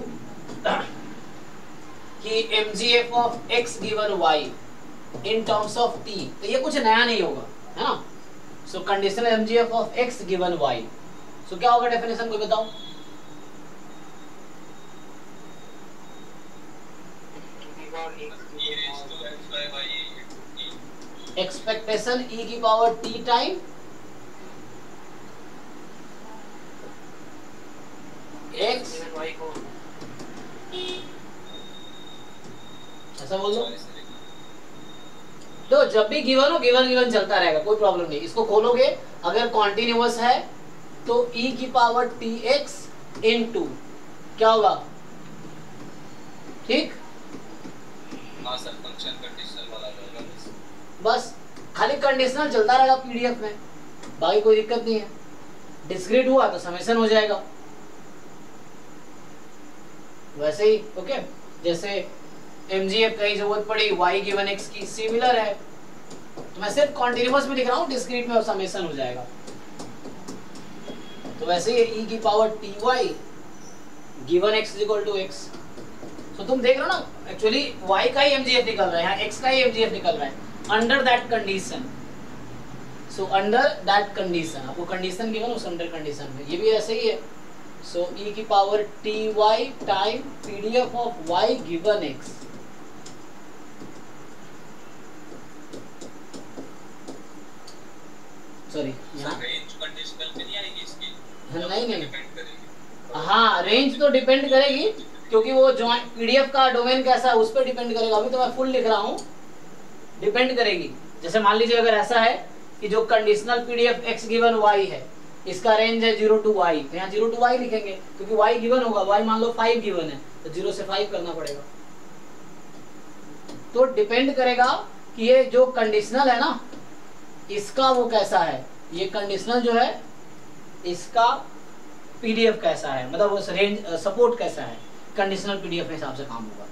कि MGF of x given y in terms of t, तो ये कुछ नया नहीं होगा, है ना। So conditional MGF of x given y, so क्या होगा डेफिनेशन, कोई बताओ। एक्सपेक्टेशन e की पावर t टाइम x, ऐसा बोल दो। तो जब भी गिवन हो गिवन गिवन चलता रहेगा, कोई प्रॉब्लम नहीं। इसको खोलोगे अगर कॉन्टिन्यूअस है तो e की power t x into क्या होगा, ठीक। हाँ सर, फंक्शन कंडीशनल वाला बस, खाली कंडीशनल चलता रहेगा पीडीएफ में, बाकी कोई दिक्कत नहीं है। डिस्क्रीट हुआ तो समेशन हो जाएगा वैसे ही, ओके। जैसे एमजीएफ का ही जरूरत पड़ी वाई गिवन एक्स की, सिमिलर है तो मैं सिर्फ कॉन्टिन्यूअस में लिख रहा हूँ, डिस्क्रीट में समेशन हो जाएगा। तो वैसे ही ई की power t y given x equal to x, तो तुम देख रहे हो ना एक्चुअली y का ही एमजीएफ निकल रहा है, x का ही एमजीएफ निकल रहा है under that condition. So under that condition आपको कंडीशन गिवन, उस अंडर कंडीशन में ये भी ऐसे ही है। सो e की power ty time pdf of y given x, sorry यहां रेंज कंडीशनल में नहीं आएगी इसकी, नहीं डिपेंड करेगी। हां रेंज तो डिपेंड करेगी क्योंकि वो ज्वाइंट पीडीएफ का डोमेन कैसा है उस पर डिपेंड करेगा। अभी तो मैं फुल लिख रहा हूँ, डिपेंड करेगी। जैसे मान लीजिए अगर ऐसा है कि जो conditional PDF x given y है, इसका रेंज है 0 to y, तो यहाँ 0 to y लिखेंगे क्योंकि y गिवन होगा। y मान लो 5 गिवन है तो 0 से 5 करना पड़ेगा। तो डिपेंड करेगा कि ये जो कंडीशनल है ना इसका वो कैसा है, ये कंडीशनल जो है इसका पीडीएफ कैसा है, मतलब वो रेंज सपोर्ट कैसा है, कंडीशनल पीडीएफ के हिसाब से काम होगा।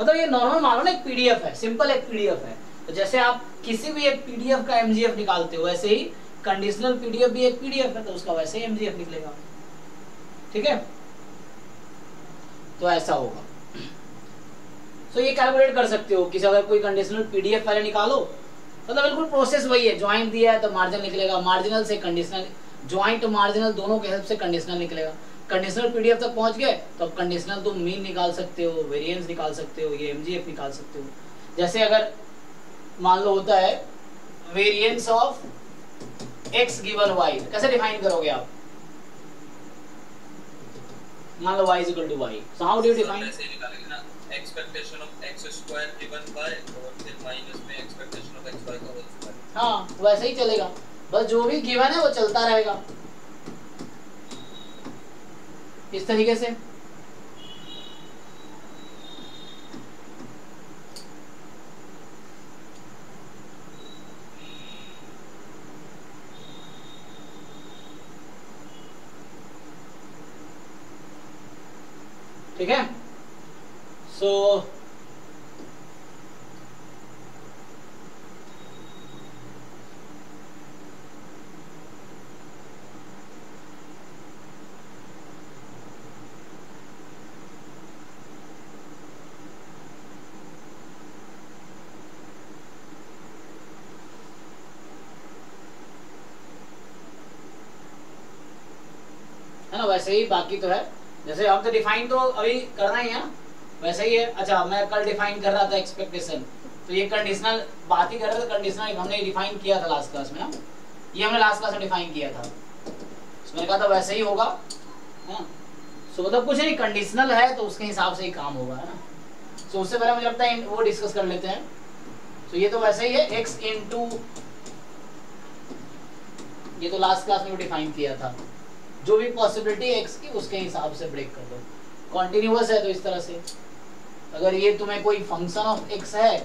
मतलब ये नॉर्मल मानो ना एक पीडीएफ है, सिंपल एक पीडीएफ है, तो जैसे आप किसी भी एक पीडीएफ का एमजीएफ निकालते हो वैसे ही कंडीशनल पीडीएफ भी एक पीडीएफ है, तो उसका वैसे ही एमजीएफ निकलेगा, ठीक है। तो ऐसा होगा। तो ये कैलकुलेट कर सकते हो कि अगर कोई कंडीशनल पीडीएफ पहले निकालो, मतलब बिल्कुल प्रोसेस वही है। ज्वाइंट दिया है तो मार्जिन निकलेगा, मार्जिनल से कंडीशनल, ज्वाइंट और मार्जिनल दोनों के हेल्प से कंडीशनल निकलेगा। कंडीशनल पीडीएफ तक पहुंच गए तो अब कंडीशनल तुम मीन निकाल सकते हो, वेरिएंस निकाल सकते हो, ये एमजीएफ निकाल सकते हो। जैसे अगर मान लो होता है variance of x given y, कैसे डिफाइन करोगे आप, मान लो y equal to y, so how do you define, ऐसे निकालेंगे ना, expectation of x square given by और फिर माइनस में एक्सपेक्टेशन ऑफ एक्स वाई का होल स्क्वायर। हां वैसे ही चलेगा, बस जो भी गिवन है वो चलता रहेगा इस तरीके से। ठीक है। सो वैसे ही बाकी तो है, जैसे हम तो डिफाइन तो अभी करना ही है, वैसे ही है। अच्छा मैं कल डिफाइन कर रहा था एक्सपेक्टेशन, तो ये कंडीशनल बात ही कर रहे थे। कंडीशनल हमने डिफाइन किया था लास्ट क्लास में ना, ये हमने लास्ट क्लास में डिफाइन किया था, मैंने कहा था वैसे ही होगा, है ना। सो मतलब कुछ नहीं, कंडीशनल है तो उसके हिसाब से ही काम होगा, है ना। सो उससे पहले मुझे लगता है वो डिस्कस कर लेते हैं। सो ये तो वैसे ही है एक्स इन टू, ये तो लास्ट क्लास में डिफाइन किया था, जो भी पॉसिबिलिटी एक्स की उसके हिसाब से ब्रेक कर दो। कॉन्टिन्यूअस है तो इस तरह से, अगर ये तुम्हें कोई फंक्शन ऑफ एक्स है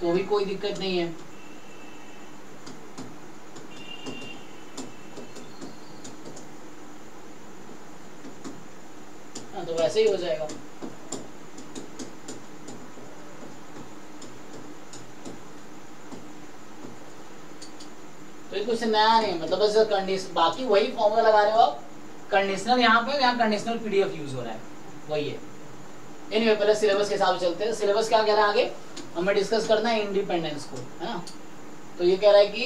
तो भी कोई दिक्कत नहीं है, वैसे ही हो जाएगा। तो कुछ नया नहीं, मतलब बस कंडीशन बाकी वही फॉर्मूला लगा रहे हो आप। कंडीशनल यहाँ पे, यहाँ कंडीशनल पीडीएफ यूज हो रहा है, वही है। एनीवे पहले सिलेबस के हिसाब से चलते हैं। सिलेबस क्या कह रहा है आगे हमें डिस्कस करना है इंडिपेंडेंस को, है ना। तो ये कह रहा है कि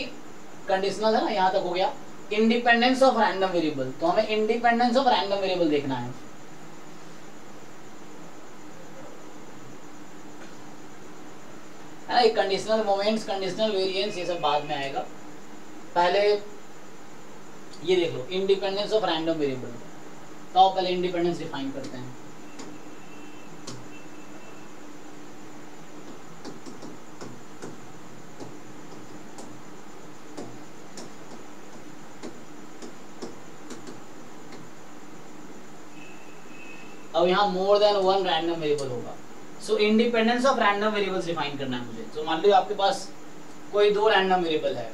कंडीशनल है ना, यहाँ तक हो गया। इंडिपेंडेंस ऑफ रैंडम वेरिएबल, तो हमें इंडिपेंडेंस ऑफ रैंडम वेरिएबल देखना है। कंडीशनल मोमेंट्स, कंडीशनल वेरिएंस, ये सब बाद में आएगा। पहले ये देख लो इंडिपेंडेंस ऑफ रैंडम वेरिएबल। तो पहले इंडिपेंडेंस डिफाइन करते हैं। अब यहाँ more than one random variable होगा। So independence of random variables define करना है मुझे। तो मान लो आपके पास कोई दो रैंडम वेरिएबल है,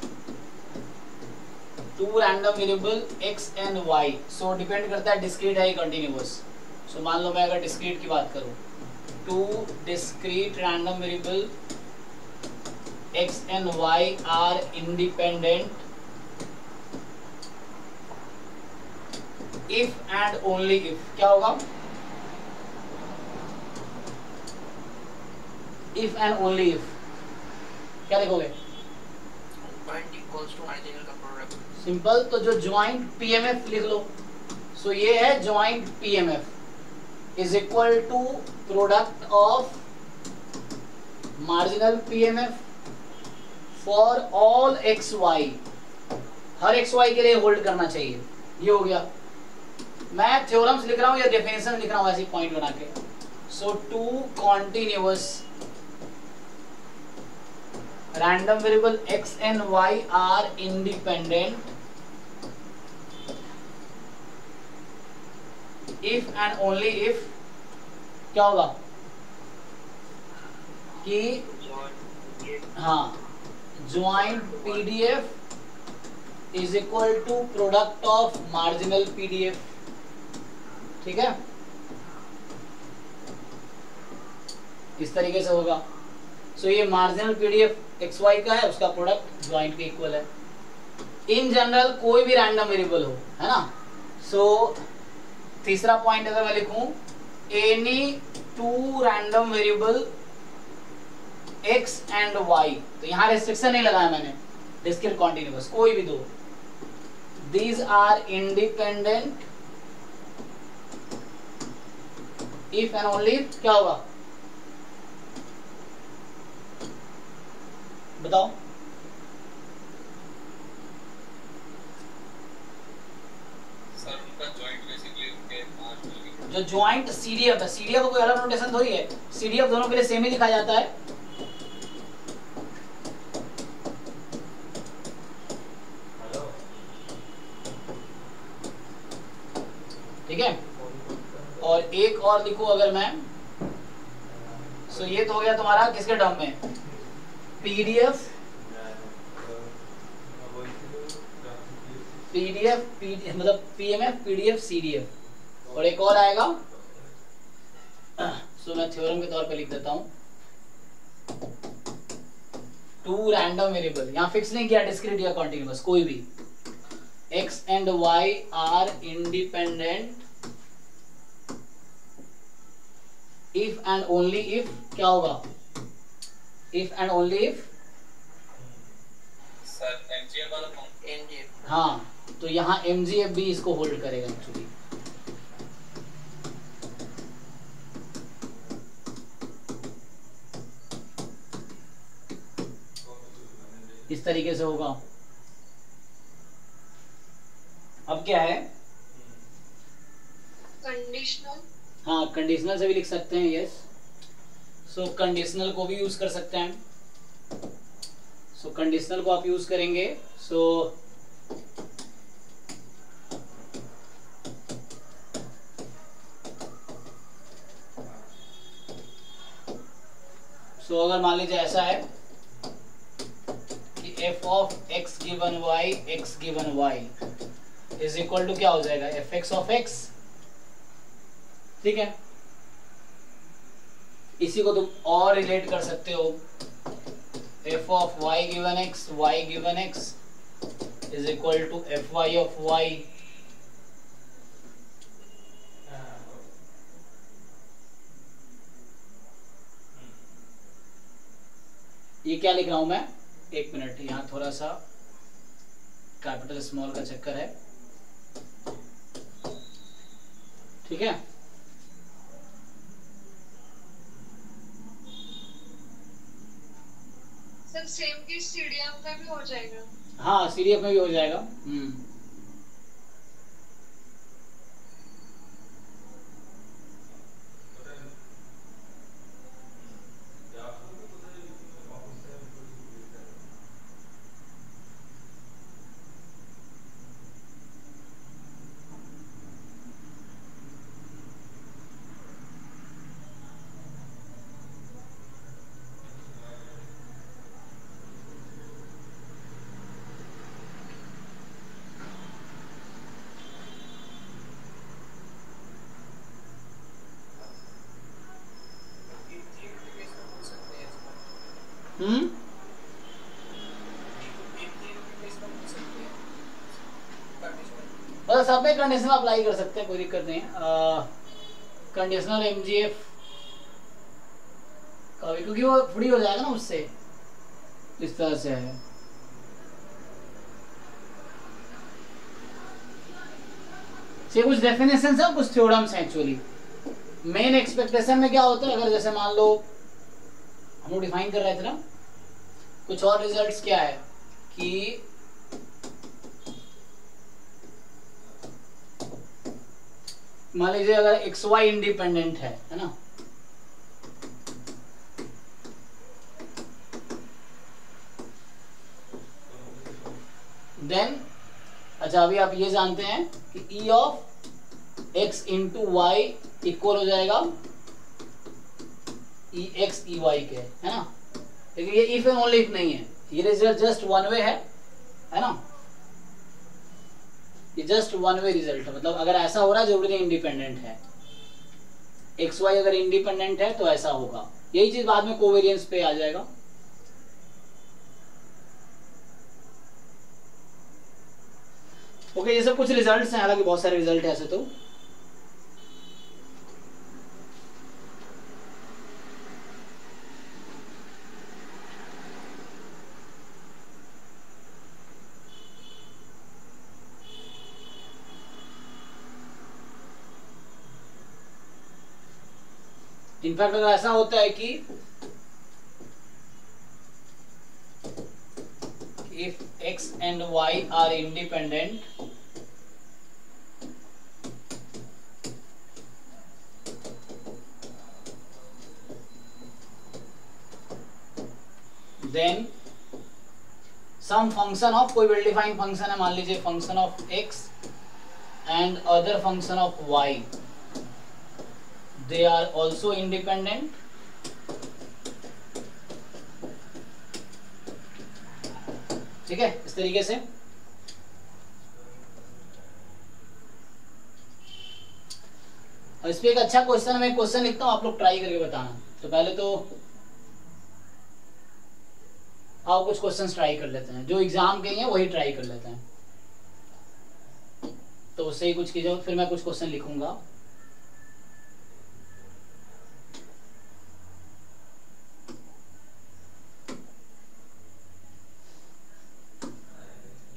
two random variable x and y. So depend करता है डिस्क्रीट है या कंटीन्यूअस। सो मान लो मैं अगर डिस्क्रीट की बात करूं, two discrete random variable x and Y are independent if and only if. क्या होगा? If and only if. क्या देखोगे? सिंपल। तो जो ज्वाइंट पीएमएफ लिख लो। सो ये है joint PMF is equal to product of marginal PMF for all x y. हर एक्स वाई के लिए होल्ड करना चाहिए। ये हो गया। मैं थ्योरम्स लिख रहा हूँ या डेफिनेशन लिख रहा हूँ ऐसे पॉइंट बना के। So two continuous random variable x and y are independent if and only if. क्या होगा कि हाँ joint PDF is equal to product of marginal PDF. ठीक है, इस तरीके से होगा। सो ये मार्जिनल पीडीएफ एक्स वाई का है, उसका प्रोडक्ट ज्वाइंट के इक्वल है। इन जनरल कोई भी रैंडम वेरिएबल हो, है ना। सो तीसरा पॉइंट अगर मैं लिखूं, any two random variable x and y. तो यहाँ रेस्ट्रिक्शन नहीं लगाया मैंने, डिस्क्रीट कॉन्टिन्यूअस कोई भी दो। These are independent if and only. क्या होगा बताओ? सर उनका जॉइंट बेसिकली उनके मार्जिनल जो जॉइंट सीडीएफ है, सीडीएफ का कोई अलग नोटेशन थोड़ी है। सीडीएफ दोनों के लिए सेम ही लिखा जाता है। ठीक है। और एक और लिखो अगर मैं। सो ये तो हो गया तुम्हारा किसके टर्म में? पीडीएफ मतलब पीएमएफ, पीडीएफ, सीडीएफ। और एक और आएगा। सो मैं थ्योरम के तौर पे लिख देता हूं। टू रैंडम वेरिएबल, यहाँ फिक्स नहीं किया डिस्क्रीट या कॉन्टिन्यूअस, कोई भी। X and Y are independent if and only if. क्या होगा? If and only if. Sir MGF वाला फॉर्म, एमजीएफ। हाँ, तो यहाँ एमजीएफ भी इसको होल्ड करेगा एक्चुअली। इस तरीके से होगा। अब क्या है? कंडीशनल। हाँ, कंडीशनल से भी लिख सकते हैं। यस। सो कंडीशनल को भी यूज कर सकते हैं। सो कंडीशनल को आप यूज करेंगे। सो अगर मान लीजिए ऐसा है कि f of x given y, x given Y is equal to क्या हो जाएगा? एफ एक्स ऑफ एक्स ठीक है, इसी को तुम और रिलेट कर सकते हो, f of Y given x, y given x is equal to f Y of y, ये क्या लिख रहा हूं मैं, एक मिनट, यहां थोड़ा सा कैपिटल स्मॉल का चक्कर है, ठीक है। सब सेम की सीडीएफ में भी हो जाएगा, हाँ सीडीएफ में भी हो जाएगा। सब में कंडीशनल अप्लाई कर सकते हैं, कोई दिक्कत नहीं है। कंडीशनल एमजीएफ क्योंकि वो फ्री हो जाएगा ना उससे, इस तरह से है। कुछ डेफिनेशंस हैं, कुछ थ्योरम्स हैं। एक्चुअली मेन एक्सपेक्टेशन में क्या होता है, अगर जैसे मान लो हम लोग डिफाइन कर रहे थे ना कुछ और रिजल्ट्स, क्या है कि मान लीजिए अगर एक्स वाई इंडिपेंडेंट है ना, देन अच्छा अभी आप ये जानते हैं कि e of x into y equal हो जाएगा ई एक्स ई वाई के, है ना, लेकिन ये इफ एंड ओनली इफ नहीं है, ये रिजल्ट जस्ट वन वे है ना, जस्ट वन वे रिजल्ट है। मतलब अगर ऐसा हो रहा है जरूरी इंडिपेंडेंट है, एक्स वाई अगर इंडिपेंडेंट है तो ऐसा होगा। यही चीज बाद में कोवेरियंस पे आ जाएगा। ओके, ये सब कुछ रिजल्ट्स हैं, हालांकि बहुत सारे रिजल्ट है ऐसे तो। इनफैक्ट अगर ऐसा होता है कि if x and Y are independent, then some function of, कोई वेल डिफाइंड फंक्शन है, मान लीजिए function of x and other function of y, they are also independent, ठीक है, इस तरीके से। और इस पे एक अच्छा क्वेश्चन, मैं क्वेश्चन लिखता हूं, आप लोग ट्राई करके बताना। तो पहले तो आप कुछ क्वेश्चंस ट्राई कर लेते हैं, जो एग्जाम के लिए वही ट्राई कर लेते हैं, तो उससे ही कुछ कीजिए, फिर मैं कुछ क्वेश्चन लिखूंगा।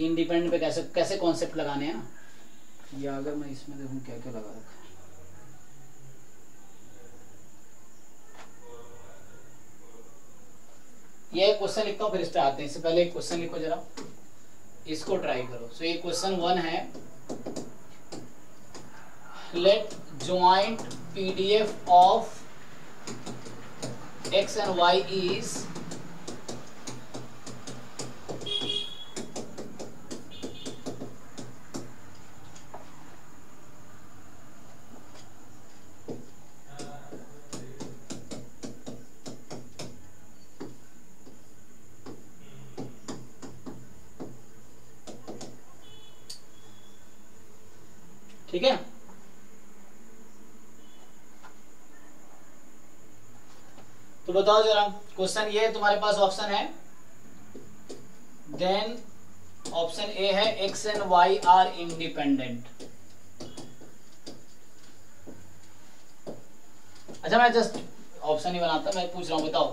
इंडिपेंडेंट पे कैसे कैसे कॉन्सेप्ट लगाने हैं ना, या अगर मैं इसमें देखूं क्या क्या लगा रखा है। यह क्वेश्चन लिखता हूँ, फिर इस पे आते हैं। इससे पहले एक क्वेश्चन लिखो जरा, इसको ट्राई करो। सो ये क्वेश्चन 1 है, let joint PDF of x and y is तो बताओ जरा क्वेश्चन, ये तुम्हारे पास ऑप्शन है, देन ऑप्शन ए है x and Y are independent. अच्छा मैं जस्ट ऑप्शन ही बनाता, मैं पूछ रहा हूं बताओ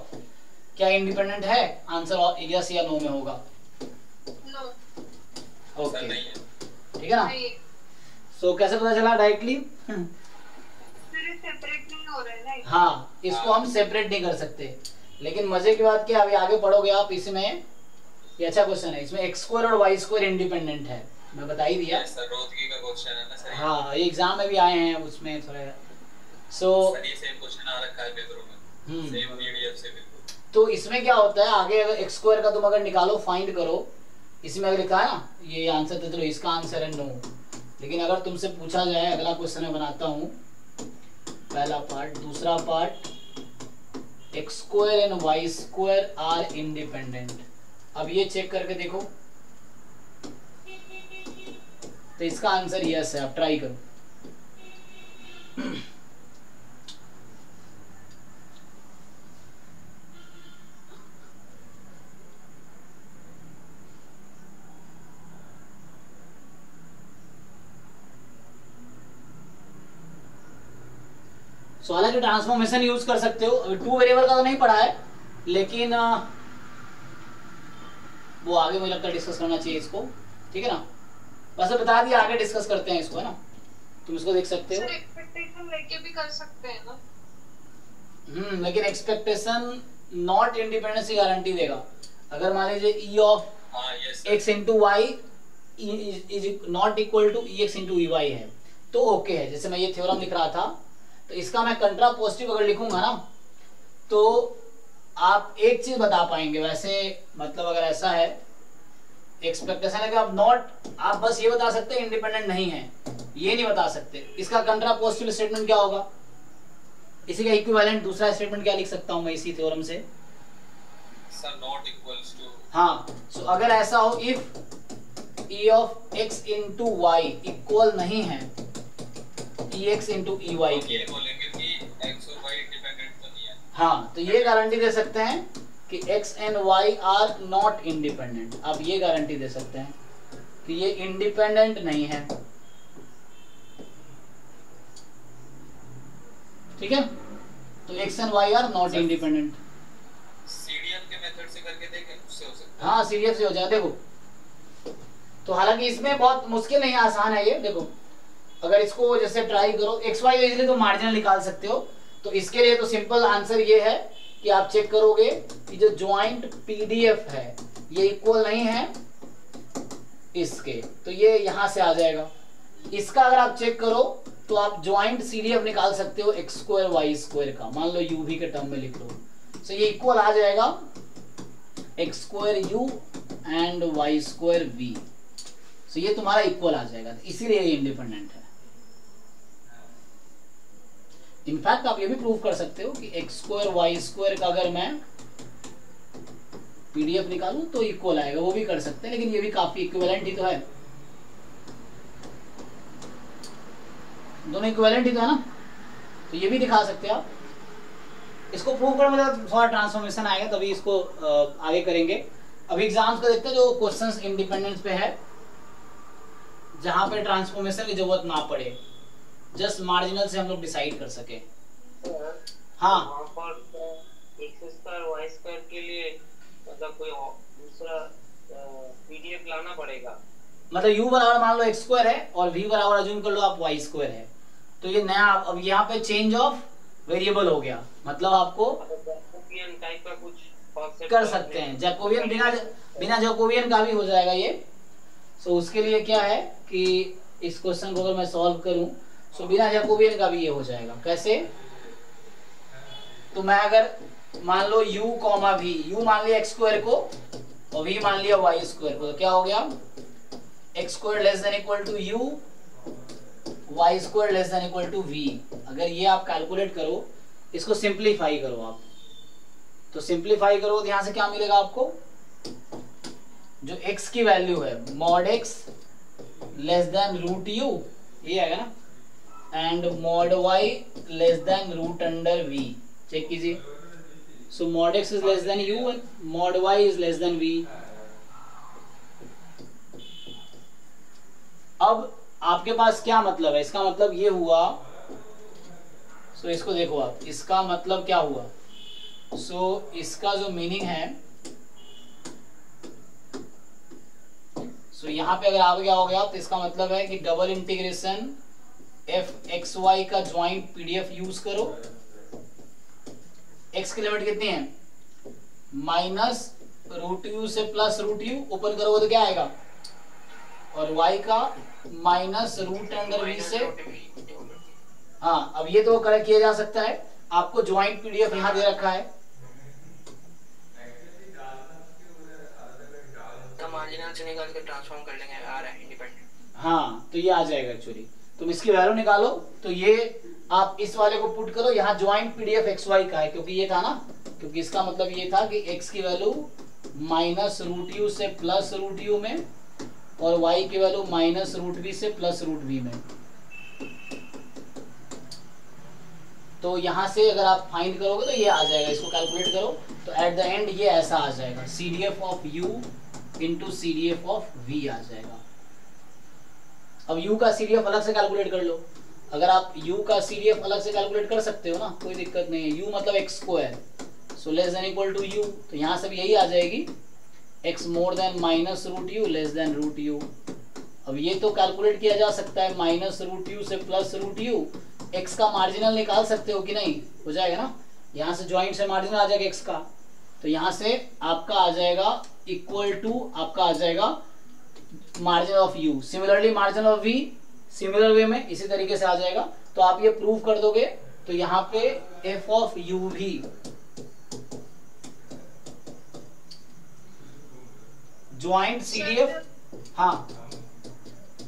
क्या इंडिपेंडेंट है? आंसर यस या नो में होगा। नो। ओके ठीक है ना। सो कैसे पता चला डायरेक्टली? सेपरेट नहीं हो रहा है। हाँ, इसको हम सेपरेट नहीं कर सकते, लेकिन मजे की बात क्या, अभी आगे पढ़ोगे आप इसमें, ये अच्छा क्वेश्चन है, इसमें एक्स स्क्वायर और वाई स्क्वायर इंडिपेंडेंट है, मैं बता ही दिया। सर रोजगी का क्वेश्चन है ना सर? हाँ, ये एग्जाम में भी आए हैं उसमें थोड़ा। सो सर ये सेम क्वेश्चन आ रखा है पेपरों में, सेम पीडीएफ से बिल्कुल। तो इसमें क्या होता है आगे, अगर एक्स स्क्वायर का तुम अगर निकालो, फाइंड करो, इसमें अगर लिखा है ना ये आंसर दे दो, इसका आंसर है नो। लेकिन अगर तुमसे पूछा जाए, अगला क्वेश्चन मैं बनाता हूँ, पहला पार्ट, दूसरा part, x square and y square are independent. अब ये चेक करके देखो, तो इसका आंसर यस है, आप ट्राई करो। सो हालांकि ट्रांसफॉर्मेशन यूज कर सकते हो, अभी टू वेरिएबल का तो नहीं पढ़ा है, लेकिन वो आगे मुझे लगता है डिस्कस करना चाहिए इसको, ठीक है ना। वैसे बता दिया, आगे डिस्कस करते हैं इसको, है ना, तुम इसको देख सकते हो। एक्सपेक्टेशन लेके भी कर सकते हैं ना। लेकिन एक्सपेक्टेशन नॉट इंडिपेंडेंस की गारंटी देगा। अगर मान लीजिए ई of x into y is not equal to E x into E y है तो ओके है। जैसे मैं ये थ्योरम लिख रहा था, तो इसका मैं कंट्रा पॉजिटिव अगर लिखूंगा ना, तो आप एक चीज बता पाएंगे। वैसे मतलब अगर ऐसा है एक्सपेक्टेशन है कि आप नॉट, आप बस ये बता सकते हैं इंडिपेंडेंट नहीं है, ये नहीं बता सकते। इसका कंट्रा पॉजिटिव स्टेटमेंट क्या होगा? इसी का इक्विवेलेंट दूसरा स्टेटमेंट क्या लिख सकता हूं मैं इसी थ्योरम से? Sir not equals to. हाँ, सो अगर ऐसा हो, if E of x into y equal नहीं है ई एक्स इंटू ई वाई के, बोलेंगे कि एक्स और वाई इंडिपेंडेंट। हाँ, तो ये गारंटी दे सकते हैं कि x and y are not independent. आप ये गारंटी दे सकते हैं कि ये इंडिपेंडेंट नहीं है, ठीक है। तो x and y are not independent CDF के मेथड से करके देखें, उससे हो सकता है। हाँ, सीडीएफ से हो जाए, देखो। तो हालांकि इसमें बहुत मुश्किल नहीं, आसान है ये। देखो अगर इसको जैसे ट्राई करो, एक्स वाई इसलिए तो मार्जिनल निकाल सकते हो, तो इसके लिए तो सिंपल आंसर ये है कि आप चेक करोगे कि जो ज्वाइंट पीडीएफ है ये इक्वल नहीं है इसके, तो ये यहां से आ जाएगा। इसका अगर आप चेक करो तो आप ज्वाइंट सीडीएफ निकाल सकते हो एक्स स्क्वायर वाई स्क्वायर का, मान लो यू भी के टर्म में लिख लो, तो ये इक्वल आ जाएगा x square u and y square v, तो ये तुम्हारा इक्वल आ जाएगा, इसीलिए इंडिपेंडेंट है। इनफैक्ट आप ये भी प्रूव कर सकते हो कि एक्स स्क्वायर वाई स्क्वायर का अगर मैं पीडीएफ निकालूं तो इक्वल आएगा, वो भी कर सकते हैं, लेकिन ये भी काफी इक्विवेलेंट ही तो है, दोनों इक्विवेलेंट ही तो है ना, तो ये भी दिखा सकते हैं आप। इसको प्रूव करने में थोड़ा ट्रांसफॉर्मेशन आएगा, तभी इसको आगे करेंगे। अभी एग्जाम्स का देखते हैं जो क्वेश्चन इंडिपेंडेंस पे है, जहां पर ट्रांसफॉर्मेशन की जरूरत ना पड़े, जस्ट मार्जिनल से हम लोग डिसाइड कर सके। हाँ, एक्स स्क्वायर वाई स्क्वायर के लिए मतलब कोई दूसरा पीडीएफ लाना पड़ेगा, मतलब u बराबर मान लो एक्स स्क्वायर है और v बराबर अज्यूम कर लो आप वाई स्क्वायर है, तो ये नया अब यहाँ पे चेंज ऑफ वेरिएबल हो गया, मतलब आपको जैकोबियन टाइप का कुछ कर सकते हैं, जैकोबियन बिना जैकोबियन का भी हो जाएगा ये। सो उसके लिए क्या है कि इस क्वेश्चन को अगर मैं सॉल्व करूँ, सो बिना जैकोबियन का भी ये हो जाएगा। कैसे? तो मैं अगर मान लो u कॉमा v, u मान लिया एक्स स्क्वायर को और v मान लिया वाई स्क्वायर को, तो क्या हो गया x square less than equal to u, y square less than equal to v। अगर ये आप कैलकुलेट करो, इसको सिंप्लीफाई करो आप, तो सिंप्लीफाई करो तो यहां से क्या मिलेगा आपको, जो x की वैल्यू है mod x less than root u, ये आएगा ना, and mod y less than root under v. Check कीजिए, So mod x is less than u and mod y is less than v. अब आपके पास क्या मतलब है, इसका मतलब ये हुआ, सो इसको देखो आप, इसका मतलब क्या हुआ, सो इसका जो मीनिंग है, सो यहां पे अगर आप क्या हो गया, तो इसका मतलब है कि double integration f x y का ज्वाइंट पीडीएफ यूज करो, एक्स की लिमिट कितनी है माइनस रूट यू से प्लस रूट यू, ओपन करोगे तो क्या आएगा, और y का माइनस रूट अंडर v से, हाँ अब ये तो करेक्ट किया जा सकता है, आपको ज्वाइंट पीडीएफ यहां दे रखा है, ट्रांसफॉर्म कर लेंगे आ रहा है इंडिपेंडेंट, हाँ तो ये आ जाएगा एक्चुअली, तुम इसकी वैल्यू निकालो, तो ये आप इस वाले को पुट करो, यहाँ ज्वाइंट पीडीएफ एक्स वाई का है, क्योंकि ये था ना, क्योंकि इसका मतलब ये था कि x की वैल्यू माइनस रूट यू से प्लस रूट यू में और y की वैल्यू माइनस रूट वी से प्लस रूट वी में, तो यहां से अगर आप फाइंड करोगे तो ये आ जाएगा, इसको कैलकुलेट करो, तो एट द एंड ये ऐसा आ जाएगा, CDF of u into CDF of v आ जाएगा। अब u का सीडीएफ अलग से कैलकुलेट कर लो, अगर आप u का सीडीएफ अलग से कैलकुलेट कर सकते हो ना, कोई दिक्कत नहीं है, u मतलब x को है, so less than equal to u, तो यहां से भी यही आ जाएगी, x more than minus root u less than root u. अब ये तो कैलकुलेट किया जा सकता है माइनस रूट यू से प्लस रूट यू, x का मार्जिनल निकाल सकते हो कि नहीं, हो जाएगा ना, यहाँ से ज्वाइंट से मार्जिनल आ जाएगा x का, तो यहाँ से आपका आ जाएगा इक्वल टू, आपका आ जाएगा margin of u, similarly margin of v similar way में इसी तरीके से आ जाएगा, तो आप ये प्रूव कर दोगे, तो यहाँ पे f ऑफ u भी ज्वाइंट सीडीएफ, हाँ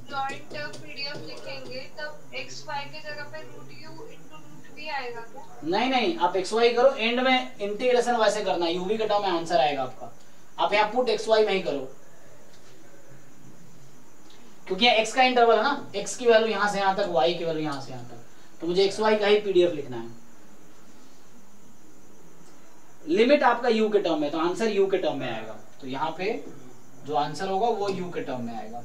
ज्वाइंट पीडीएफ लिखेंगे तब एक्स वाई के जगह पे root you into root we आएगा क्या? नहीं नहीं, आप एक्स वाई करो, एंड में इंटीग्रेशन वैसे करना, यू वी कटा में आंसर आएगा आपका, आप यहाँ पुट एक्स वाई में ही करो, क्योंकि यहाँ एक्स का इंटरवल है ना, एक्स की वैल्यू यहाँ से यहाँ तक, वाई की वैल्यू यहाँ से यहाँ तक, तो मुझे एक्स वाई का ही पीडीएफ लिखना है, लिमिट आपका यू के टर्म में, तो आंसर यू के टर्म में आएगा, तो यहाँ पे जो आंसर होगा वो यू के टर्म में आएगा।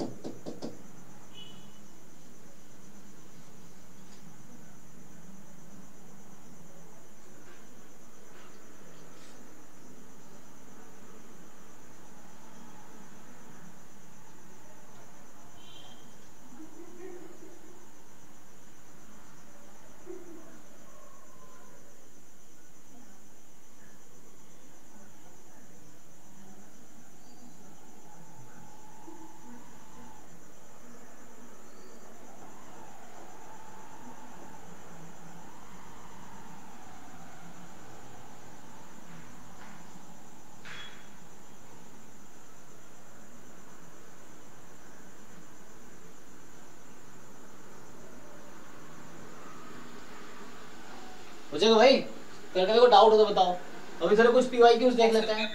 चलो भाई करके देखो, डाउट हो तो बताओ, अभी थोड़ा कुछ पीवाई क्यूज देख लेते हैं,